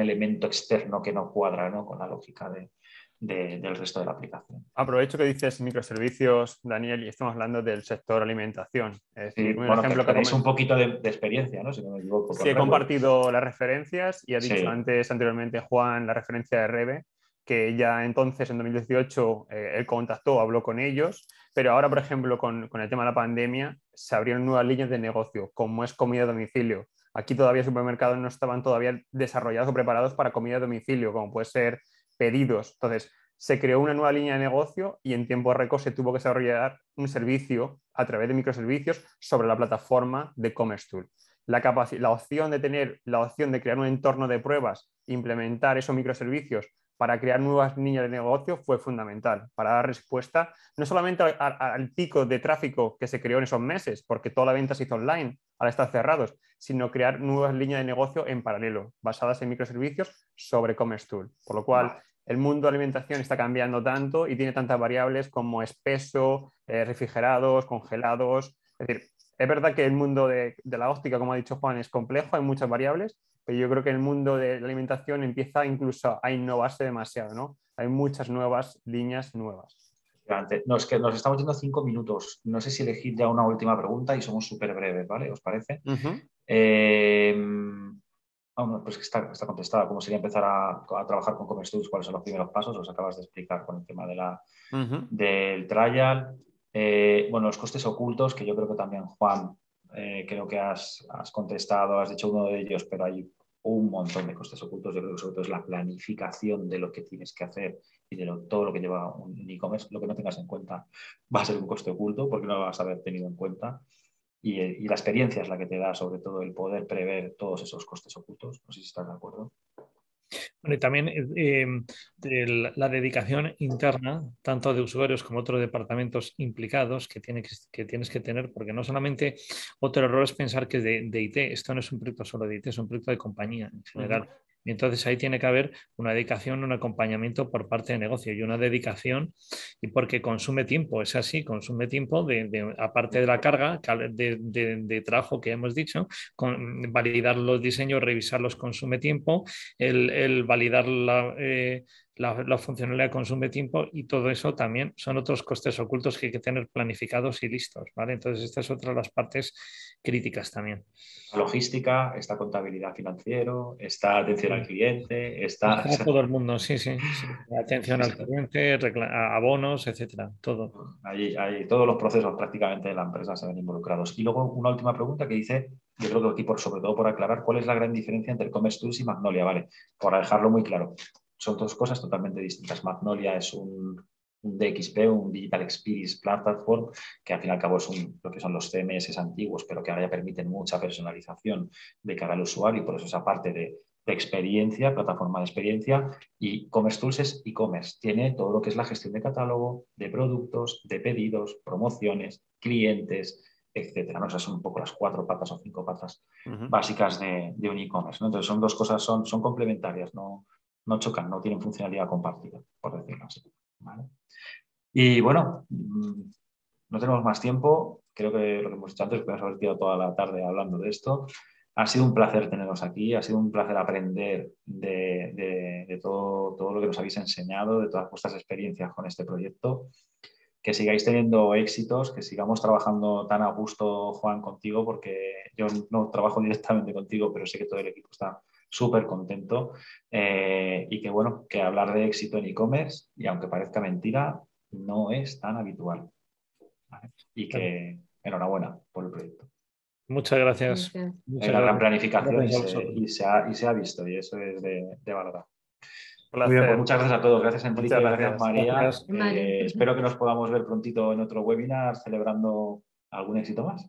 elemento externo que no cuadra, ¿no?, con la lógica del resto de la aplicación. Aprovecho que dices microservicios, Daniel, y estamos hablando del sector alimentación. Es decir, un ejemplo que tenéis un poquito de experiencia, ¿no?, si no me equivoco. Sí, he compartido las referencias y ha dicho anteriormente Juan la referencia de REWE, que ya entonces, en 2018, él contactó, habló con ellos, pero ahora, por ejemplo, con el tema de la pandemia, se abrieron nuevas líneas de negocio, como es comida a domicilio. Aquí todavía supermercados no estaban todavía desarrollados o preparados para comida a domicilio, como puede ser pedidos. Entonces, se creó una nueva línea de negocio y en tiempo récord se tuvo que desarrollar un servicio a través de microservicios sobre la plataforma de commercetools. La opción de crear un entorno de pruebas, implementar esos microservicios para crear nuevas líneas de negocio fue fundamental para dar respuesta no solamente al pico de tráfico que se creó en esos meses, porque toda la venta se hizo online al estar cerrados, sino crear nuevas líneas de negocio en paralelo, basadas en microservicios sobre commercetools. Por lo cual, el mundo de alimentación está cambiando tanto y tiene tantas variables como espeso, refrigerados, congelados. Es decir, es verdad que el mundo de la óptica, como ha dicho Juan, es complejo, hay muchas variables, pero yo creo que el mundo de la alimentación empieza incluso a innovarse demasiado, ¿no? Hay muchas nuevas líneas nuevas. No, es que nos estamos yendo 5 minutos. No sé si elegir ya una última pregunta y somos súper breves, ¿vale? ¿Os parece? Ah, no, pues está contestada. ¿Cómo sería empezar a trabajar con commercetools? ¿Cuáles son los primeros pasos? Os acabas de explicar con el tema de del trial. Bueno, los costes ocultos, que yo creo que también, Juan, creo que has contestado, has dicho uno de ellos, pero hay un montón de costes ocultos. Yo creo que sobre todo es la planificación de lo que tienes que hacer y de todo lo que lleva un e-commerce. Lo que no tengas en cuenta va a ser un coste oculto porque no lo vas a haber tenido en cuenta. Y la experiencia es la que te da, sobre todo, el poder prever todos esos costes ocultos. No sé si estás de acuerdo. Bueno, y también la dedicación interna, tanto de usuarios como otros departamentos implicados, que tienes que tener, porque no solamente otro error es pensar que es de IT. Esto no es un proyecto solo de IT, es un proyecto de compañía en general. Uh-huh. Y entonces ahí tiene que haber una dedicación, un acompañamiento por parte del negocio y una dedicación, y porque consume tiempo, es así, consume tiempo, aparte de la carga de trabajo que hemos dicho, validar los diseños, revisarlos consume tiempo, el validar la funcionalidad consume tiempo, y todo eso también son otros costes ocultos que hay que tener planificados y listos, ¿vale? Entonces esta es otra de las partes críticas también. La logística, esta contabilidad financiero, esta atención al cliente, todo el mundo, sí. Atención al cliente, abonos, etcétera, todo. Ahí todos los procesos prácticamente de la empresa se ven involucrados. Y luego una última pregunta que dice, yo creo que aquí sobre todo por aclarar, ¿cuál es la gran diferencia entre commercetools y Magnolia? Vale, para dejarlo muy claro. Son dos cosas totalmente distintas. Magnolia es un DXP, un Digital Experience Platform, que al fin y al cabo es lo que son los CMS antiguos, pero que ahora ya permiten mucha personalización de cara al usuario, y por eso esa parte de experiencia, plataforma de experiencia. Y commercetools es e-commerce. Tiene todo lo que es la gestión de catálogo, de productos, de pedidos, promociones, clientes, etcétera, ¿no? O sea, son un poco las 4 patas o 5 patas básicas de un e-commerce, ¿no? Entonces son dos cosas, son complementarias, no chocan, no tienen funcionalidad compartida, por decirlo así, ¿vale? Y bueno, no tenemos más tiempo. Creo que lo que hemos hecho antes, que hemos divertido toda la tarde hablando de esto. Ha sido un placer teneros aquí, ha sido un placer aprender de todo lo que nos habéis enseñado, de todas vuestras experiencias con este proyecto. Que sigáis teniendo éxitos, que sigamos trabajando tan a gusto, Juan, contigo, porque yo no trabajo directamente contigo, pero sé que todo el equipo está súper contento, y que bueno, que hablar de éxito en e-commerce, y aunque parezca mentira, no es tan habitual, ¿vale? Y que enhorabuena por el proyecto. Muchas gracias. Muchas la gran planificación y se ha visto, y eso es de verdad. Muy bien, pues muchas gracias a todos. Gracias, Enrique. Gracias, María. Gracias. Espero que nos podamos ver prontito en otro webinar celebrando algún éxito más.